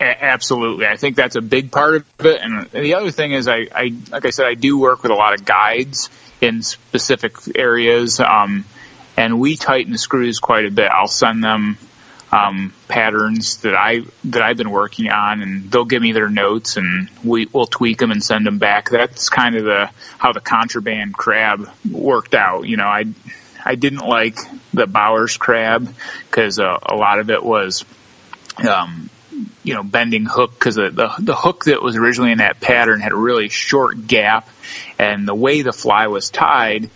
Absolutely. I think that's a big part of it. And the other thing is, I, I like I said, I do work with a lot of guides in specific areas, um, and we tighten the screws quite a bit. I'll send them Um, patterns that I that I've been working on, and they'll give me their notes, and we, we'll tweak them and send them back. That's kind of the how the contraband crab worked out. You know, I I didn't like the Bowers crab because uh, a lot of it was, um, you know, bending hook, because the, the the hook that was originally in that pattern had a really short gap, and the way the fly was tied,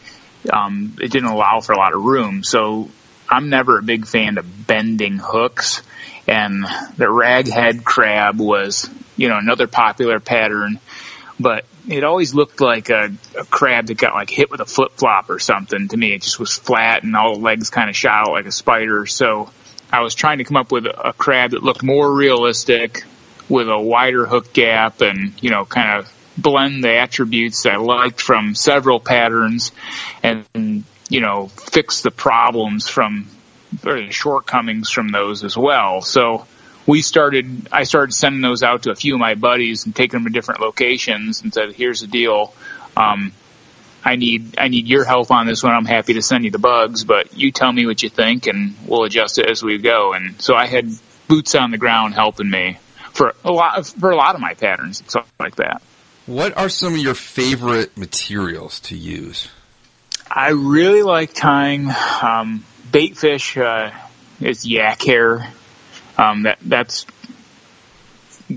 um, it didn't allow for a lot of room. So I'm never a big fan of bending hooks, and the raghead crab was, you know, another popular pattern, but it always looked like a, a crab that got like hit with a flip flop or something to me. It just was flat, and all the legs kind of shot out like a spider. So I was trying to come up with a crab that looked more realistic with a wider hook gap, and, you know, kind of blend the attributes I liked from several patterns, and, you know, fix the problems from, or the shortcomings from those as well. So we started, I started sending those out to a few of my buddies and taking them to different locations and said, here's the deal. Um, I need, I need your help on this one. I'm happy to send you the bugs, but you tell me what you think and we'll adjust it as we go. And so I had boots on the ground helping me for a lot of, for a lot of my patterns and stuff like that. What are some of your favorite materials to use? I really like tying um, bait fish. Uh, is yak hair. Um, that that's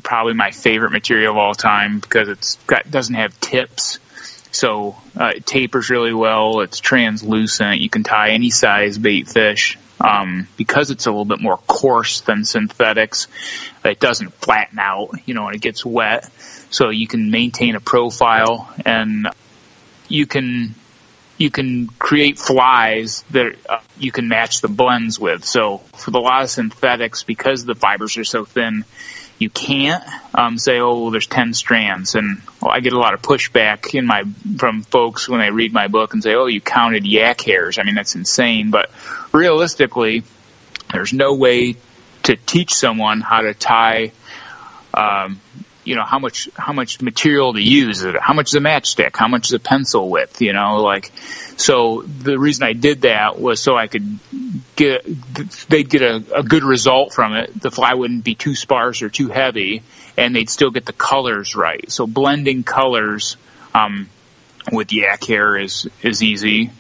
probably my favorite material of all time because it's got doesn't have tips, so uh, it tapers really well. It's translucent. You can tie any size bait fish um, because it's a little bit more coarse than synthetics. It doesn't flatten out, you know, when it gets wet, so you can maintain a profile, and you can. You can create flies that uh, you can match the blends with. So for a lot of synthetics, because the fibers are so thin, you can't um, say, oh, well, there's ten strands. And well, I get a lot of pushback in my from folks when they read my book and say, oh, you counted yak hairs. I mean, that's insane. But realistically, there's no way to teach someone how to tie um, you know, how much how much material to use, how much is a matchstick, how much is a pencil width, you know, like. So the reason I did that was so I could get, they'd get a, a good result from it. The fly wouldn't be too sparse or too heavy, and they'd still get the colors right. So blending colors um, with yak hair is, is easy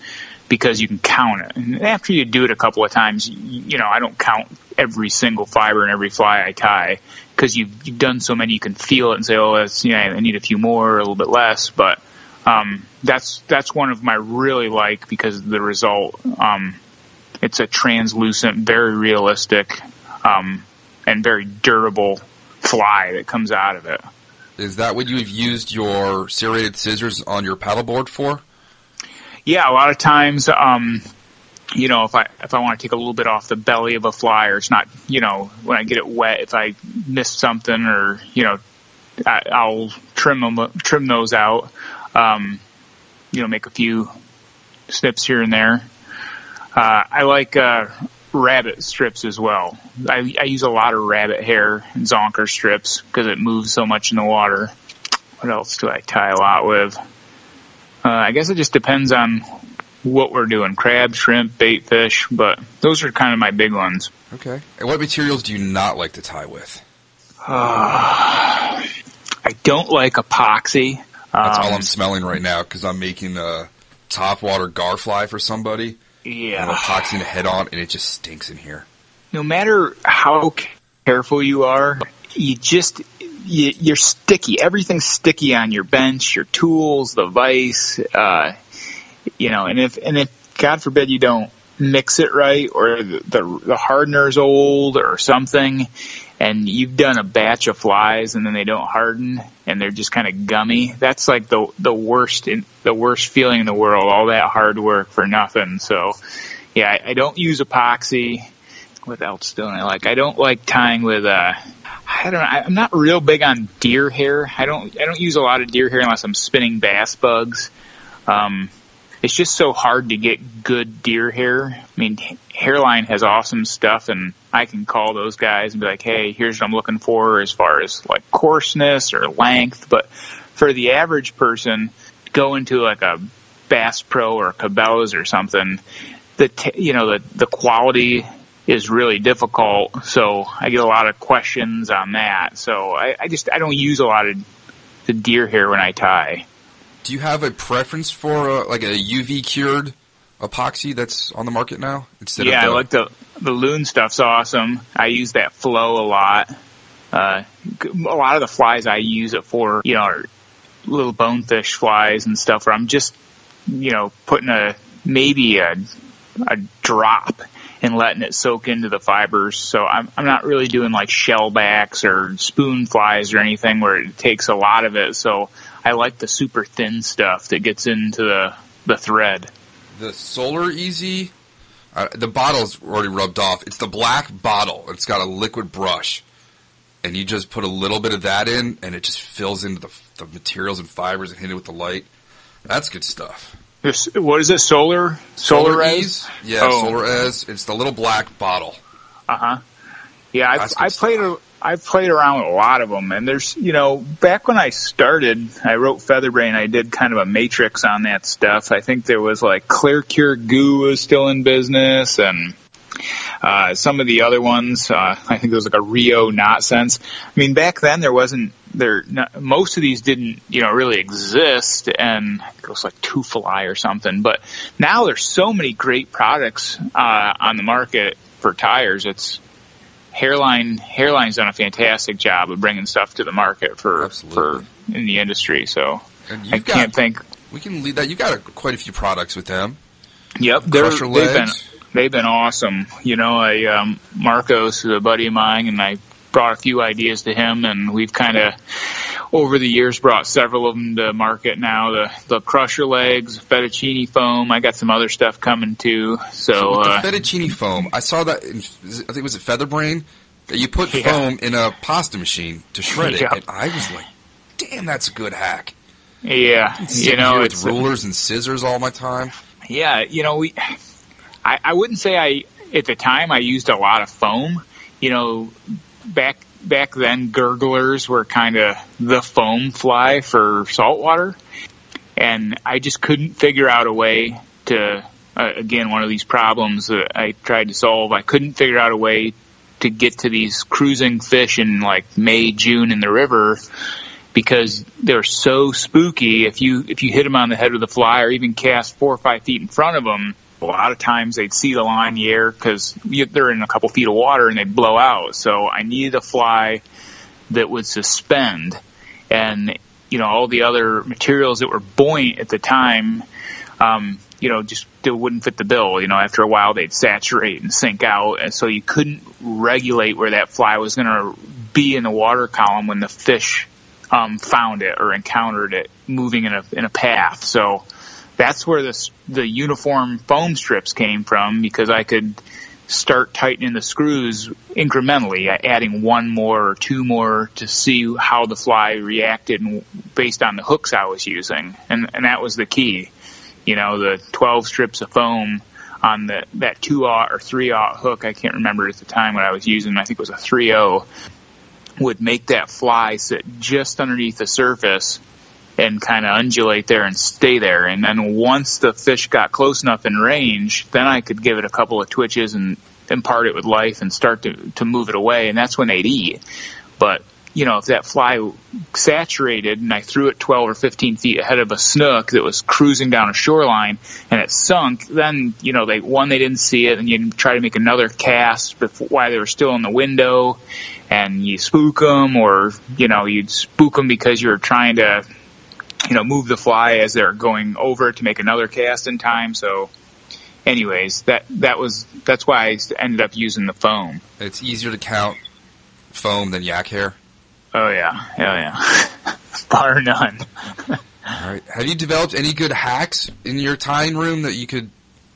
because you can count it. And after you do it a couple of times, you know, I don't count every single fiber and every fly I tie because you've, you've done so many you can feel it and say, oh, that's, you know, I need a few more, a little bit less, but... Um, that's, that's one of my really like, because of the result, um, it's a translucent, very realistic, um, and very durable fly that comes out of it. Is that what you've used your serrated scissors on your paddleboard for? Yeah, a lot of times, um, you know, if I, if I want to take a little bit off the belly of a fly, or it's not, you know, when I get it wet, if I miss something, or, you know, I, I'll trim them, trim those out. Um, you know, make a few snips here and there. Uh, I like uh, rabbit strips as well. I, I use a lot of rabbit hair and zonker strips because it moves so much in the water. What else do I tie a lot with? Uh, I guess it just depends on what we're doing. Crab, shrimp, bait fish, but those are kind of my big ones. Okay. And what materials do you not like to tie with? Uh, I don't like epoxy. That's all I'm smelling right now because I'm making a topwater garfly for somebody. Yeah. And I'm epoxying a head on, and it just stinks in here. No matter how careful you are, you just, you, you're sticky. Everything's sticky on your bench, your tools, the vise, uh, you know, and if, and if, God forbid, you don't mix it right, or the, the, the hardener's old or something, and you've done a batch of flies and then they don't harden and they're just kind of gummy. That's like the the worst in, the worst feeling in the world. All that hard work for nothing. So, yeah, I, I don't use epoxy. What else don't I like? I don't like tying with. Uh, I don't know. I, I'm not real big on deer hair. I don't. I don't use a lot of deer hair unless I'm spinning bass bugs. Um, it's just so hard to get good deer hair. I mean, Hareline has awesome stuff, and I can call those guys and be like, hey, here's what I'm looking for as far as like coarseness or length. But for the average person, go into like a Bass Pro or Cabela's or something, the t- you know, the, the quality is really difficult. So I get a lot of questions on that. So I, I just, I don't use a lot of the deer hair when I tie. Do you have a preference for a, like a U V cured epoxy that's on the market now? Instead yeah, of the... I like the the Loon stuff's awesome. I use that flow a lot. Uh, a lot of the flies I use it for, you know, are little bonefish flies and stuff where I'm just, you know, putting a maybe a a drop and letting it soak into the fibers. So I'm I'm not really doing like shellbacks or spoon flies or anything where it takes a lot of it. So I like the super thin stuff that gets into the the thread. The Solar Easy, uh, the bottle's already rubbed off. It's the black bottle. It's got a liquid brush. And you just put a little bit of that in, and it just fills into the, the materials and fibers and hit it with the light. That's good stuff. This, what is it, Solar? Solarez? Yeah, oh. Solarez. It's the little black bottle. Uh-huh. Yeah, I, I played a, I played around with a lot of them. And there's, you know, back when I started, I wrote Featherbrain. I did kind of a matrix on that stuff. I think there was like Clear Cure Goo was still in business, and uh, some of the other ones. Uh, I think there was like a Rio Nonsense. I mean, back then there wasn't there. Not, most of these didn't, you know, really exist. And I think it was like Two Fly or something. But now there's so many great products uh, on the market for tires. It's Hareline Hareline's done a fantastic job of bringing stuff to the market for Absolutely. for in the industry. So I got, can't think we can lead that. You got a, quite a few products with them. Yep, they've been they've been awesome. You know, I um, Marcos, who's a buddy of mine, and I brought a few ideas to him, and we've kind of over the years brought several of them to market. Now the the Crusher legs, Fettuccine foam. I got some other stuff coming too. So, so with uh, the Fettuccine foam, I saw that. In, I think it was a Featherbrain that you put yeah. foam in a pasta machine to shred it, yeah. and I was like, "Damn, that's a good hack." Yeah, you know, with it's rulers and scissors all my time. Yeah, you know, we. I, I wouldn't say I at the time I used a lot of foam. You know, back. back then gurglers were kind of the foam fly for saltwater. And I just couldn't figure out a way to, uh, again, one of these problems that I tried to solve, I couldn't figure out a way to get to these cruising fish in like May, June in the river because they're so spooky. If you, if you hit them on the head with a fly or even cast four or five feet in front of them, a lot of times they'd see the line in the air because they're in a couple feet of water and they'd blow out. So I needed a fly that would suspend. And, you know, all the other materials that were buoyant at the time, um, you know, just they wouldn't fit the bill. You know, after a while they'd saturate and sink out. And so you couldn't regulate where that fly was going to be in the water column when the fish um, found it or encountered it moving in a, in a path. So that's where this, the uniform foam strips came from, because I could start tightening the screws incrementally, adding one more or two more to see how the fly reacted and based on the hooks I was using. And, and that was the key. You know, the twelve strips of foam on the, that two aught or three aught hook, I can't remember at the time what I was using, I think it was a three oh, would make that fly sit just underneath the surface and kind of undulate there and stay there. And then once the fish got close enough in range, then I could give it a couple of twitches and impart it with life and start to, to move it away, and that's when they'd eat. But, you know, if that fly saturated and I threw it twelve or fifteen feet ahead of a snook that was cruising down a shoreline and it sunk, then, you know, they one, they didn't see it, and you try to make another cast before, while they were still in the window, and you spook them, or, you know, you'd spook them because you were trying to, you know, move the fly as they're going over to make another cast in time. So anyways, that, that was, that's why I ended up using the foam. It's easier to count foam than yak hair. Oh yeah. Oh yeah. Bar none. All right. Have you developed any good hacks in your tying room that you could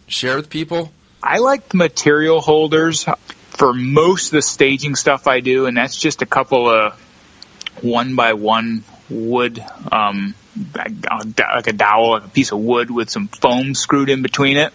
share with people? I like material holders for most of the staging stuff I do. And that's just a couple of one by one wood, um, like a dowel, like a piece of wood with some foam screwed in between it,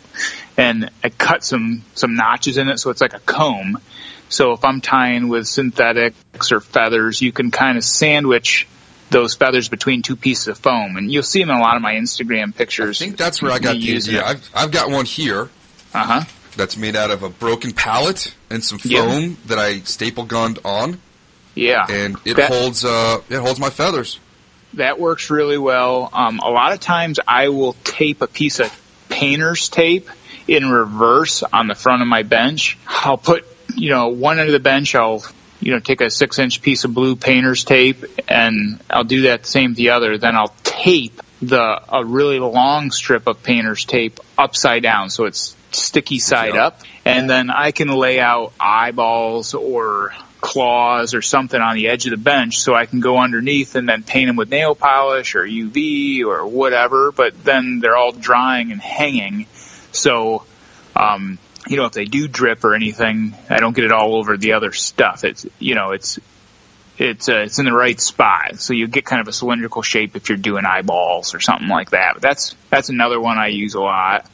and I cut some some notches in it so it's like a comb. So if I'm tying with synthetics or feathers, you can kind of sandwich those feathers between two pieces of foam, and you'll see them in a lot of my Instagram pictures. I think that's where I got the idea. I've, I've got one here uh-huh. that's made out of a broken pallet and some foam yeah. that I staple gunned on. Yeah. And it that, holds uh it holds my feathers. That works really well. Um, a lot of times I will tape a piece of painter's tape in reverse on the front of my bench. I'll put, you know, one end of the bench, I'll, you know, take a six inch piece of blue painter's tape, and I'll do that same with the other. Then I'll tape the a really long strip of painter's tape upside down so it's sticky side yeah. up. And then I can lay out eyeballs or claws or something on the edge of the bench so I can go underneath and then paint them with nail polish or U V or whatever, but then they're all drying and hanging. So, um, you know, if they do drip or anything, I don't get it all over the other stuff. It's, you know, it's, it's, uh, it's in the right spot. So you get kind of a cylindrical shape if you're doing eyeballs or something like that. But that's, that's another one I use a lot.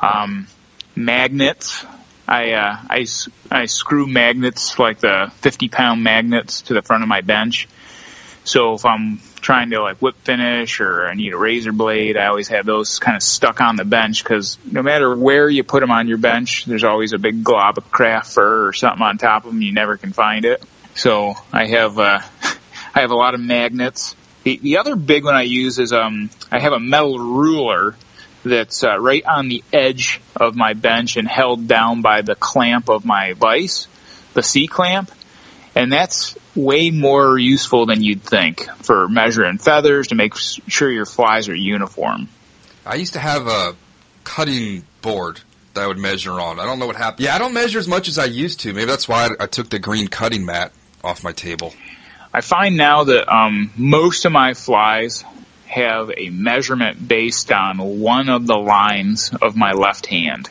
Um, magnets. I, uh, I, I screw magnets, like the fifty pound magnets, to the front of my bench. So if I'm trying to like whip finish or I need a razor blade, I always have those kind of stuck on the bench, because no matter where you put them on your bench, there's always a big glob of craft fur or something on top of them. You never can find it. So I have, uh, I have a lot of magnets. The, the other big one I use is, um, I have a metal ruler that's uh, right on the edge of my bench and held down by the clamp of my vise, the C-clamp. And that's way more useful than you'd think for measuring feathers to make sure your flies are uniform. I used to have a cutting board that I would measure on. I don't know what happened. Yeah, I don't measure as much as I used to. Maybe that's why I, I took the green cutting mat off my table. I find now that um, most of my flies have a measurement based on one of the lines of my left hand.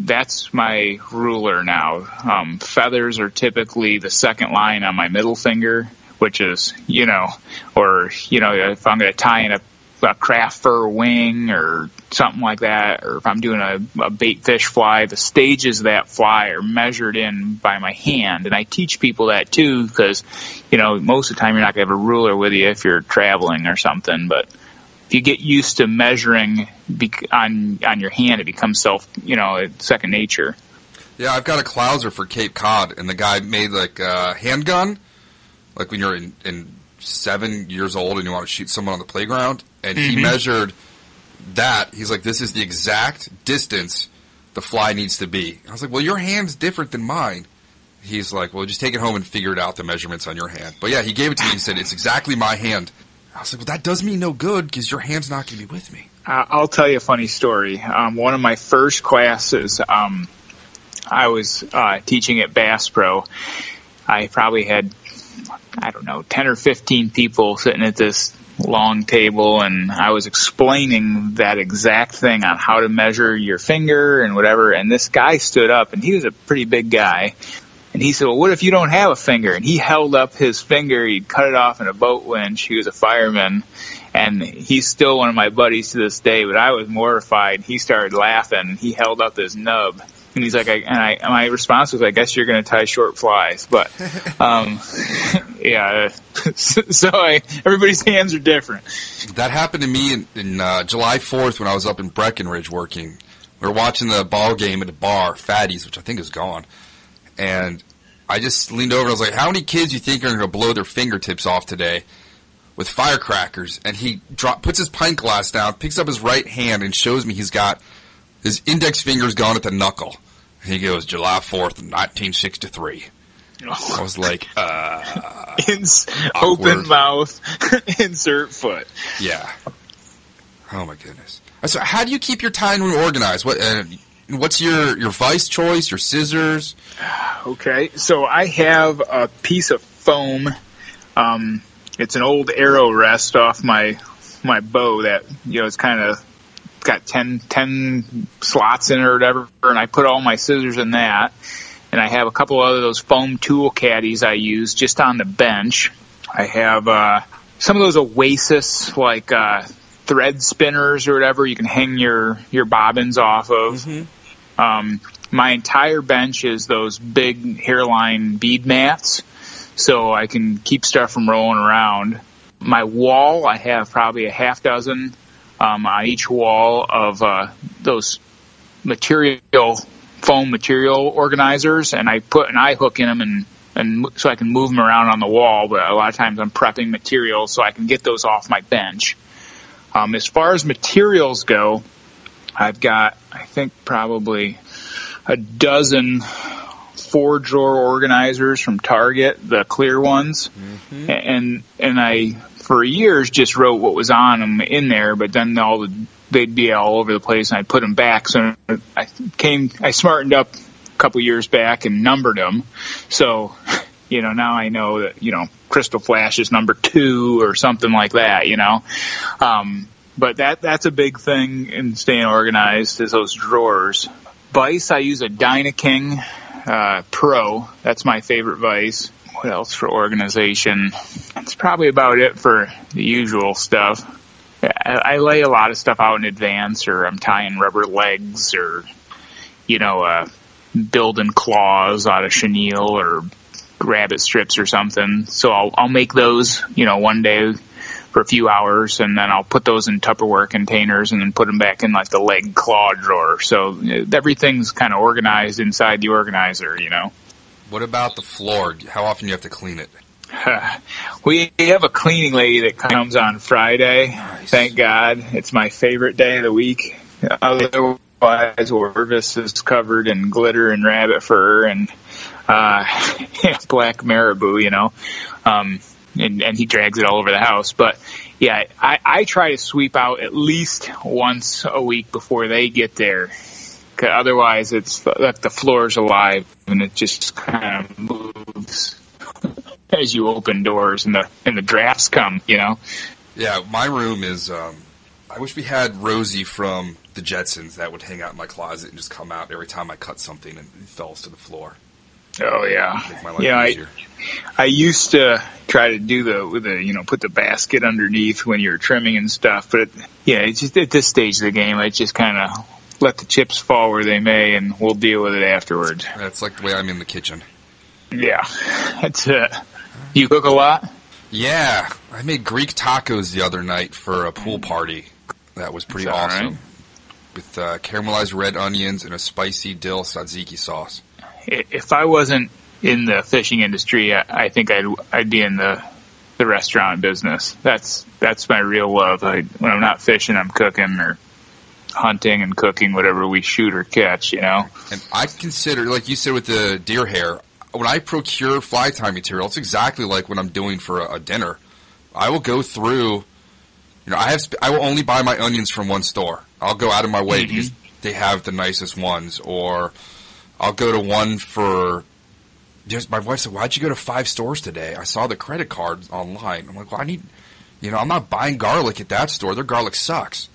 That's my ruler now. Um, feathers are typically the second line on my middle finger, which is, you know, or, you know, if I'm going to tie in a a craft for a wing or something like that, or if I'm doing a, a bait fish fly, the stages of that fly are measured in by my hand. And I teach people that too, because, you know, most of the time you're not going to have a ruler with you if you're traveling or something. But if you get used to measuring on on your hand, it becomes self, you know, second nature. Yeah, I've got a clouser for Cape Cod, and the guy made like a handgun, like when you're in, in seven years old and you want to shoot someone on the playground, and mm-hmm. he measured that. He's like, this is the exact distance the fly needs to be. I was like, well, your hand's different than mine. He's like, well, just take it home and figure it out, the measurements on your hand. But yeah, he gave it to me and said, it's exactly my hand. I was like, well, that does me no good because your hand's not going to be with me. Uh, I'll tell you a funny story. Um, one of my first classes, um, I was uh, teaching at Bass Pro. I probably had, I don't know, ten or fifteen people sitting at this long table, and I was explaining that exact thing on how to measure your finger and whatever, and this guy stood up, and he was a pretty big guy, and he said, well, what if you don't have a finger? And he held up his finger. He'd cut it off in a boat winch. He was a fireman, and he's still one of my buddies to this day, but I was mortified. He started laughing. He held up his nub. And he's like, I, and I, my response was, I guess you're going to tie short flies. But, um, yeah, so I, everybody's hands are different. That happened to me in, in uh, July fourth when I was up in Breckenridge working. We were watching the ball game at a bar, Fatty's, which I think is gone. And I just leaned over and I was like, how many kids do you think are going to blow their fingertips off today with firecrackers? And he drop, puts his pint glass down, picks up his right hand, and shows me he's got his index finger's gone at the knuckle. He goes, July fourth, nineteen sixty-three. Oh. I was like, uh... Ins- open mouth, insert foot. Yeah. Oh, my goodness. So how do you keep your tying room organized? What uh, What's your, your vice choice, your scissors? Okay, so I have a piece of foam. Um, it's an old arrow rest off my my bow that, you know, it's kind of got ten, ten slots in it or whatever, and I put all my scissors in that, and I have a couple other those foam tool caddies I use just on the bench. I have uh, some of those Oasis, like uh, thread spinners or whatever, you can hang your, your bobbins off of. Mm-hmm. Um, my entire bench is those big Hareline bead mats, so I can keep stuff from rolling around. My wall, I have probably a half dozen Um, on each wall of uh, those material foam material organizers, and I put an eye hook in them, and, and so I can move them around on the wall. But a lot of times I'm prepping materials so I can get those off my bench. Um, as far as materials go, I've got I think probably a dozen four drawer organizers from Target, the clear ones, mm-hmm. and and I. for years just wrote what was on them in there, but then all the, they'd be all over the place, and I'd put them back. So I came, I smartened up a couple years back and numbered them. So, you know, now I know that, you know, Crystal Flash is number two or something like that, you know. Um, but that that's a big thing in staying organized is those drawers. Vise, I use a Dynaking uh, Pro. That's my favorite vise. What else for organization? That's probably about it for the usual stuff. I, I lay a lot of stuff out in advance, or I'm tying rubber legs, or, you know, uh, building claws out of chenille or rabbit strips or something. So I'll, I'll make those, you know, one day for a few hours, and then I'll put those in Tupperware containers and then put them back in, like, the leg claw drawer. So everything's kind of organized inside the organizer, you know. What about the floor? How often do you have to clean it? We have a cleaning lady that comes on Friday. Nice. Thank God. It's my favorite day of the week. Otherwise, Orvis is covered in glitter and rabbit fur and uh, black marabou, you know. Um, and, and he drags it all over the house. But, yeah, I, I try to sweep out at least once a week before they get there. Otherwise, it's like the floor's alive, and it just kind of moves as you open doors, and the and the drafts come, you know. Yeah, my room is. Um, I wish we had Rosie from the Jetsons that would hang out in my closet and just come out every time I cut something and it falls to the floor. Oh yeah, make my life yeah. I, I used to try to do the with the you know put the basket underneath when you're trimming and stuff, but it, yeah, it's just at this stage of the game, I just kind of let the chips fall where they may, and we'll deal with it afterwards. That's like the way I'm in the kitchen. Yeah, that's it. Uh, you cook a lot? Yeah, I made Greek tacos the other night for a pool party. That was pretty awesome. Right? With uh, caramelized red onions and a spicy dill tzatziki sauce. If I wasn't in the fishing industry, I, I think I'd I'd be in the the restaurant business. That's that's my real love. I, when I'm not fishing, I'm cooking or hunting and cooking whatever we shoot or catch. You know. And I consider, like you said, with the deer hair. When I procure fly tying material, it's exactly like what I'm doing for a, a dinner. I will go through. You know, I have. I will only buy my onions from one store. I'll go out of my way mm-hmm. because they have the nicest ones, or I'll go to one for. Just my wife said, "Why'd you go to five stores today? I saw the credit cards online." I'm like, "Well, I need, you know, I'm not buying garlic at that store. Their garlic sucks."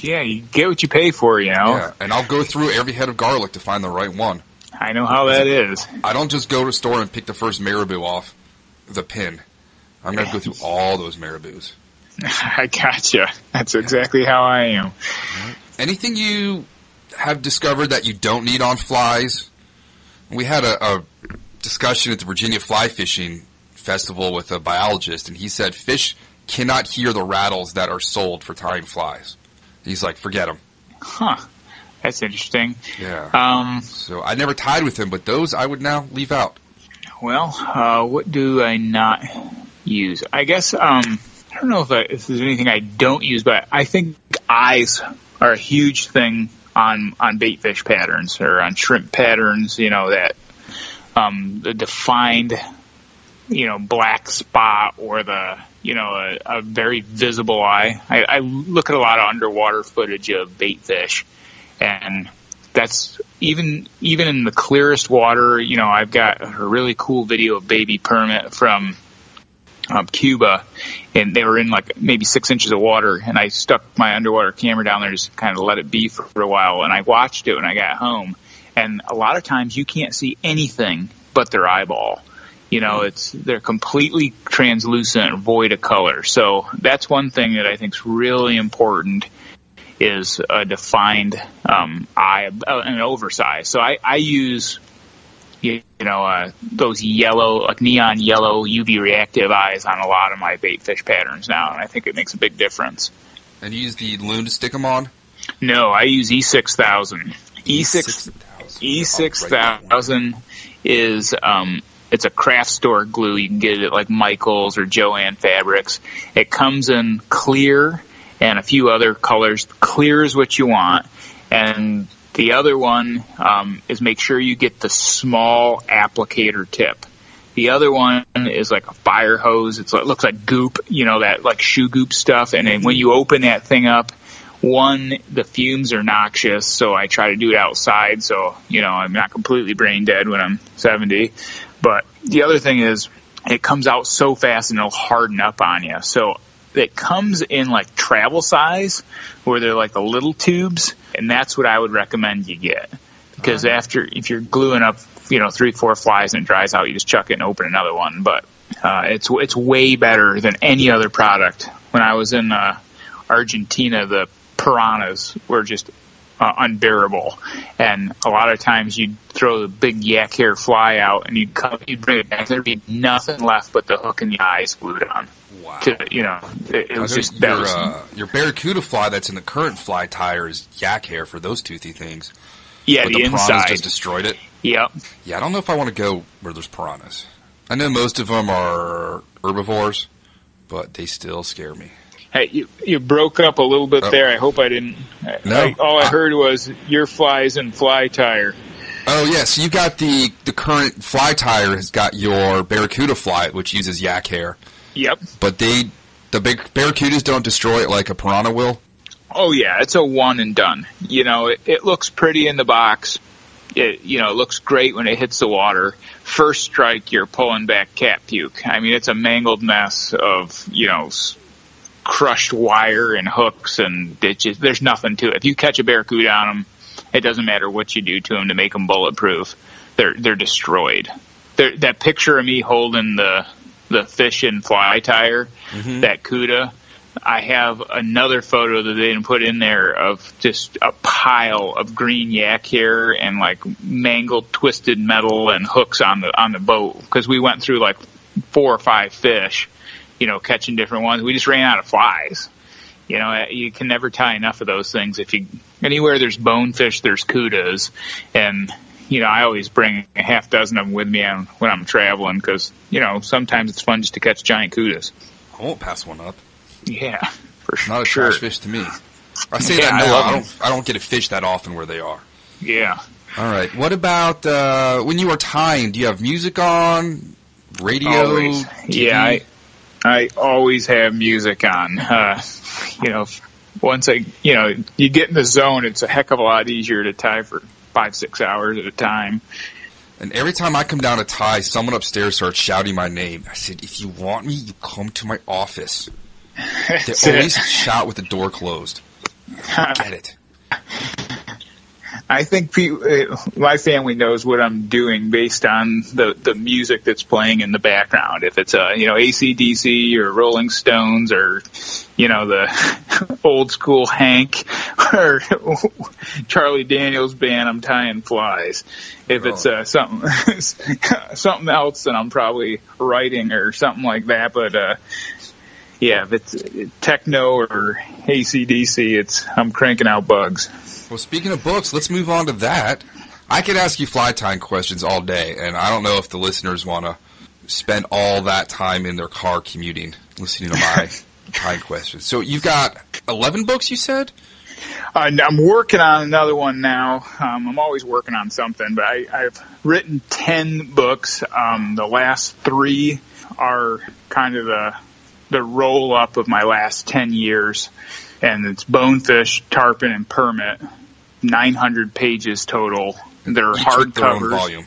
Yeah, you get what you pay for, you know. Yeah, and I'll go through every head of garlic to find the right one. I know how that is. I don't just go to a store and pick the first marabou off the pin. I'm going to go through all those marabous. I gotcha. That's exactly how I am. Anything you have discovered that you don't need on flies? We had a, a discussion at the Virginia Fly Fishing Festival with a biologist, and he said fish cannot hear the rattles that are sold for tying flies. He's like, forget them. Huh. That's interesting. Yeah. Um, so I never tied with him, but those I would now leave out. Well, uh, what do I not use? I guess um, I don't know if, I, if there's anything I don't use, but I think eyes are a huge thing on on baitfish patterns or on shrimp patterns. You know that um, the defined, you know, black spot or the you know a, a very visible eye. I, I look at a lot of underwater footage of baitfish. And that's even even in the clearest water. You know, I've got a really cool video of baby permit from um, Cuba, and they were in like maybe six inches of water. And I stuck my underwater camera down there, just kind of let it be for a while. And I watched it when I got home. And a lot of times you can't see anything but their eyeball. You know, it's they're completely translucent, void of color. So that's one thing that I think is really important. Is a defined um, eye, uh, an oversized. So I, I use, you, you know, uh, those yellow, like neon yellow U V reactive eyes on a lot of my bait fish patterns now, and I think it makes a big difference. And you use the Loon to stick them on? No, I use E six thousand. E six thousand is um, it's a craft store glue. You can get it at like Michael's or Joann Fabrics. It comes in clear and a few other colors. Clear is what you want. And the other one um, is make sure you get the small applicator tip. The other one is like a fire hose. It's, it looks like goop, you know, that like shoe goop stuff. And then when you open that thing up, one, the fumes are noxious, so I try to do it outside. So, you know, I'm not completely brain dead when I'm seventy. But the other thing is it comes out so fast and it'll harden up on you. So that comes in like travel size where they're like the little tubes, and that's what I would recommend you get, because uh-huh. after if you're gluing up you know three four flies and it dries out, you just chuck it and open another one. But uh, it's it's way better than any other product. When I was in uh, Argentina, the piranhas were just uh, unbearable, and a lot of times you'd throw the big yak hair fly out and you'd come you'd bring it back, there'd be nothing left but the hook and the eyes glued on. Wow. To, you know, it, it was just your, was, uh, your barracuda fly that's in the current fly tire is yak hair for those toothy things. Yeah, but the, the inside. Piranhas just destroyed it. Yep. Yeah, I don't know if I want to go where there's piranhas. I know most of them are herbivores, but they still scare me. Hey, you, you broke up a little bit oh. there. I hope I didn't. No. I, all I, I heard was your flies and fly tire. Oh, yeah, so you've got the, the current fly tire has got your barracuda fly, which uses yak hair. Yep. But they, the big barracudas don't destroy it like a piranha will? Oh, yeah. It's a one and done. You know, it, it looks pretty in the box. It, you know, it looks great when it hits the water. First strike, you're pulling back cat puke. I mean, it's a mangled mess of, you know, crushed wire and hooks and ditches. There's nothing to it. If you catch a barracuda on them, it doesn't matter what you do to them to make them bulletproof. they're they're destroyed. They're, that picture of me holding the the fish and fly tire, mm-hmm. that cuda, I have another photo that they didn't put in there of just a pile of green yak hair and like mangled twisted metal and hooks on the on the boat, because we went through like four or five fish, you know, catching different ones. We just ran out of flies. You know, you can never tie enough of those things. If you anywhere there's bonefish, there's cudas, and you know, I always bring a half dozen of them with me when I'm traveling because, you know, sometimes it's fun just to catch giant cudas. I won't pass one up. Yeah, for sure. Not a trash fish to me. I say yeah, that now. I, I don't. I don't get a fish that often where they are. Yeah. All right. What about uh, when you are tying? Do you have music on? Radio? Always. Yeah, I, I always have music on. Uh, you know, once I, you know, you get in the zone, it's a heck of a lot easier to tie for five, six hours at a time. And every time I come down to tie, someone upstairs starts shouting my name. I said, "If you want me, you come to my office." That's they always it. Shot with the door closed. I get it. I think people, my family knows what I'm doing based on the, the music that's playing in the background. If it's a, you know, A C D C or Rolling Stones or, you know, the old school Hank or Charlie Daniels band, I'm tying flies. If it's uh, something something else, then I'm probably writing or something like that. But uh, yeah, if it's techno or A C D C, it's I'm cranking out bugs. Well, speaking of books, let's move on to that. I could ask you fly tying questions all day, and I don't know if the listeners want to spend all that time in their car commuting listening to my tying questions. So you've got eleven books, you said? Uh, I'm working on another one now. Um, I'm always working on something, but I, I've written ten books. Um, the last three are kind of the... the roll-up of my last ten years, and it's bonefish, tarpon, and permit, nine hundred pages total. They're hardcovers.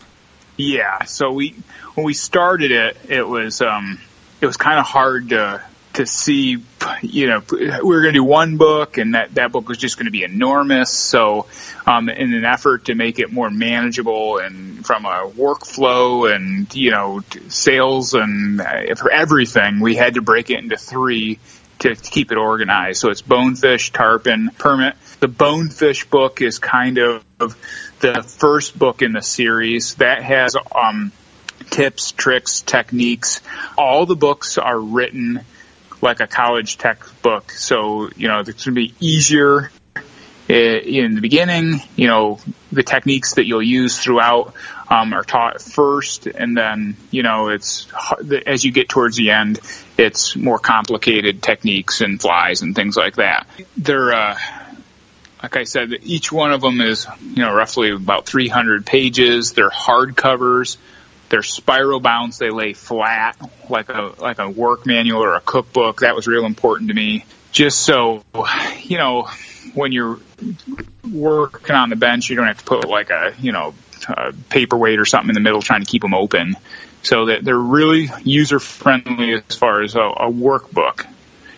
Yeah, so we when we started it, it was um, it was kind of hard to to see, you know, we were going to do one book, and that, that book was just going to be enormous. So um, in an effort to make it more manageable and from a workflow and, you know, sales and uh, for everything, we had to break it into three to, to keep it organized. So it's bonefish, tarpon, permit. The bonefish book is kind of the first book in the series that has um, tips, tricks, techniques. All the books are written like a college textbook. So, you know, it's going to be easier in the beginning. You know, the techniques that you'll use throughout um, are taught first. And then, you know, it's as you get towards the end, it's more complicated techniques and flies and things like that. They're, uh, like I said, each one of them is, you know, roughly about three hundred pages. They're hardcovers. They're spiral bound, so they lay flat like a like a work manual or a cookbook. That was real important to me. Just so, you know, when you're working on the bench, you don't have to put like a, you know, a paperweight or something in the middle trying to keep them open. So that they're really user-friendly as far as a, a workbook.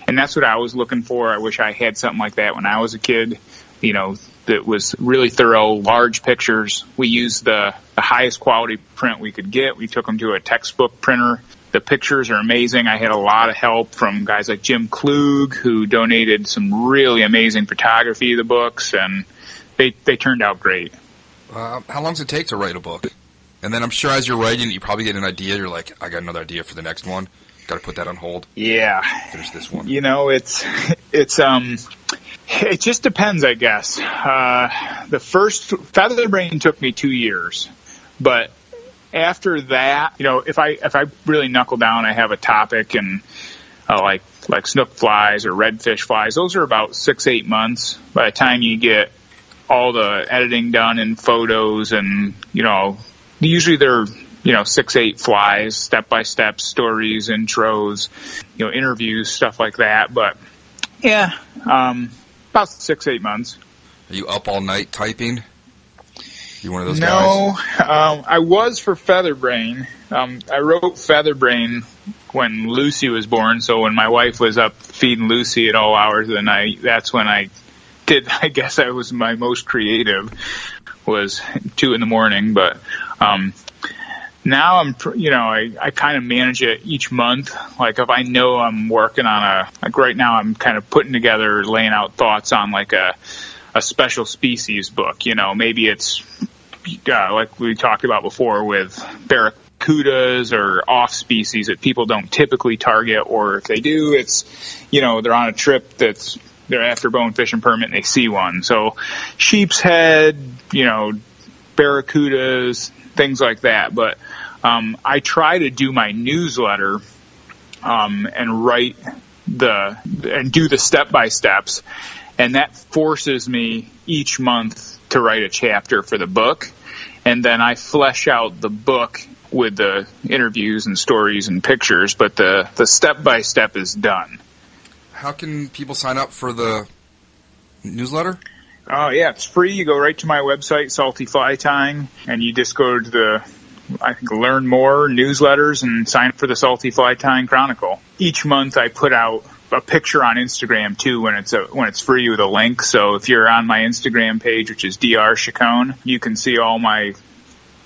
And that's what I was looking for. I wish I had something like that when I was a kid, you know, that was really thorough, large pictures. We used the, the highest quality print we could get. We took them to a textbook printer. The pictures are amazing. I had a lot of help from guys like Jim Klug, who donated some really amazing photography of the books, and they they turned out great. Uh, how long does it take to write a book? And then I'm sure as you're writing, you probably get an idea. You're like, I got another idea for the next one. Got to put that on hold. Yeah. Finish this one. You know, it's it's um. It just depends, I guess. Uh, the first Featherbrain took me two years, but after that, you know, if I if I really knuckle down, I have a topic and uh, like like snook flies or redfish flies. Those are about six eight months by the time you get all the editing done and photos, and you know, usually they're, you know, six, eight flies, step by step stories, intros, you know, interviews, stuff like that. But yeah, um. about six, eight months. Are you up all night typing? You one of those no, guys? No, um, I was for Featherbrain. Um, I wrote Featherbrain when Lucy was born, so when my wife was up feeding Lucy at all hours of the night, that's when I did, I guess I was my most creative, was two in the morning. But Um, now I'm, you know, I, I kind of manage it each month. Like if I know I'm working on a, like right now I'm kind of putting together, laying out thoughts on like a, a special species book, you know, maybe it's uh, like we talked about before with barracudas or off species that people don't typically target, or if they do, it's, you know, they're on a trip that's, they're after bone fishing permit and they see one. So sheep's head, you know, barracudas, things like that. But um, I try to do my newsletter um, and write the and do the step-by-steps. And that forces me each month to write a chapter for the book. And then I flesh out the book with the interviews and stories and pictures. But the, the step-by-step is done. How can people sign up for the newsletter? Oh, uh, yeah, it's free. You go right to my website, Salty Fly Tying, and you just go to the, I think, Learn More newsletters and sign up for the Salty Fly Tying Chronicle. Each month I put out a picture on Instagram, too, when it's a, when it's free with a link. So if you're on my Instagram page, which is Doctor Chicone, you can see all my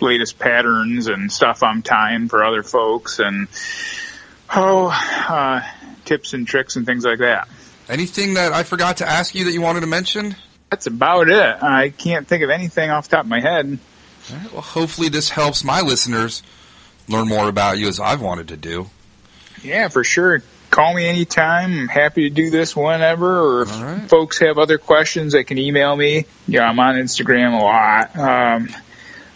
latest patterns and stuff I'm tying for other folks and, oh, uh... tips and tricks and things like that. Anything that I forgot to ask you that you wanted to mention? That's about it. I can't think of anything off the top of my head. All right, well, hopefully this helps my listeners learn more about you as I've wanted to do. Yeah, for sure. Call me anytime. I'm happy to do this whenever. Or if right. folks have other questions, they can email me. Yeah, I'm on Instagram a lot. Um,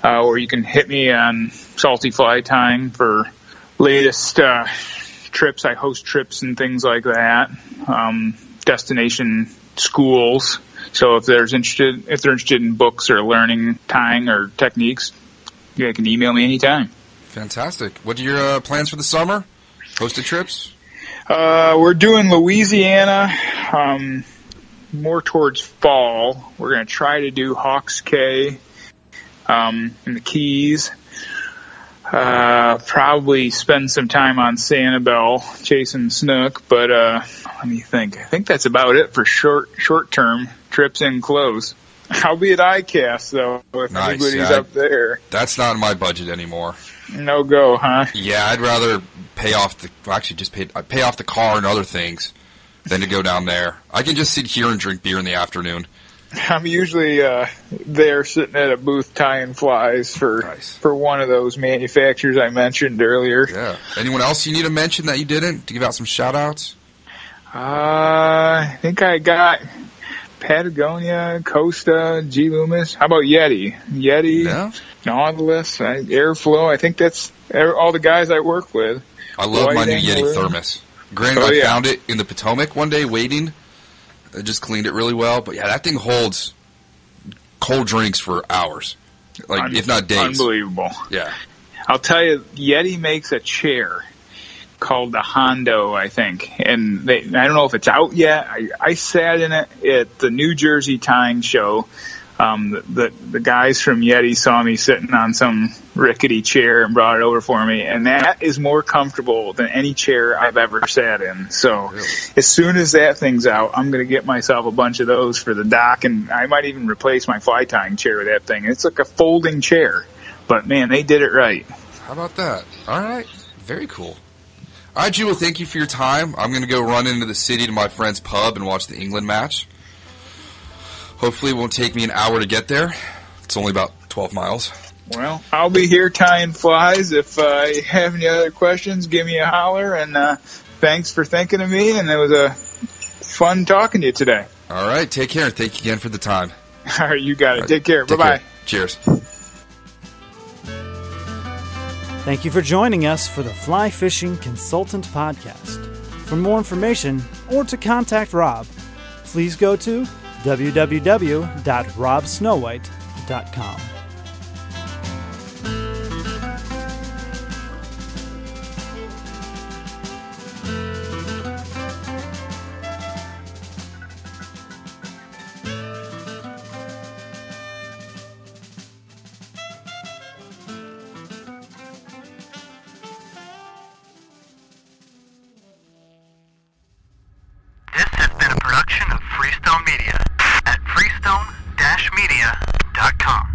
uh, or you can hit me on Salty Fly Time for latest uh trips. I host trips and things like that, um, destination schools. So if there's interested, if they're interested in books or learning tying or techniques, they can email me anytime. Fantastic. What are your uh, plans for the summer? Hosted trips? Uh, we're doing Louisiana, um, more towards fall. We're going to try to do Hawks Cay um, in the Keys. Uh, probably spend some time on Sanibel chasing snook, but, uh, let me think. I think that's about it for short, short-term trips and clothes. I'll be at ICAST, though, if nice. anybody's yeah, up there. That's not in my budget anymore. No go, huh? Yeah, I'd rather pay off the, well, actually just pay, pay off the car and other things than to go down there. I can just sit here and drink beer in the afternoon. I'm usually uh, there sitting at a booth tying flies for nice. for one of those manufacturers I mentioned earlier. Yeah. Anyone else you need to mention that you didn't to give out some shout-outs? Uh, I think I got Patagonia, Costa, G. Loomis. How about Yeti? Yeti, no. Nautilus, I, Airflow. I think that's all the guys I work with. I love White my new Yeti with. thermos. Granted, oh, I yeah. found it in the Potomac one day waiting. I just cleaned it really well. But, yeah, that thing holds cold drinks for hours, like Un- if not days. Unbelievable. Yeah. I'll tell you, Yeti makes a chair called the Hondo, I think. And they, I don't know if it's out yet. I, I sat in it at the New Jersey Tying Show. Um, the, the, the guys from Yeti saw me sitting on some rickety chair and brought it over for me. And that is more comfortable than any chair I've ever sat in. So really? As soon as that thing's out, I'm going to get myself a bunch of those for the dock. And I might even replace my fly tying chair with that thing. It's like a folding chair. But, man, they did it right. How about that? All right. Very cool. All right, G, well, thank you for your time. I'm going to go run into the city to my friend's pub and watch the England match. Hopefully it won't take me an hour to get there. It's only about twelve miles. Well, I'll be here tying flies. If uh, you have any other questions, give me a holler. And uh, thanks for thinking of me. And it was a fun talking to you today. All right. Take care. And thank you again for the time. All right. You got it. Right, take care. Take Bye-bye. Care. Cheers. Thank you for joining us for the Fly Fishing Consultant Podcast. For more information or to contact Rob, please go to w w w dot rob snow white dot com. Media dot com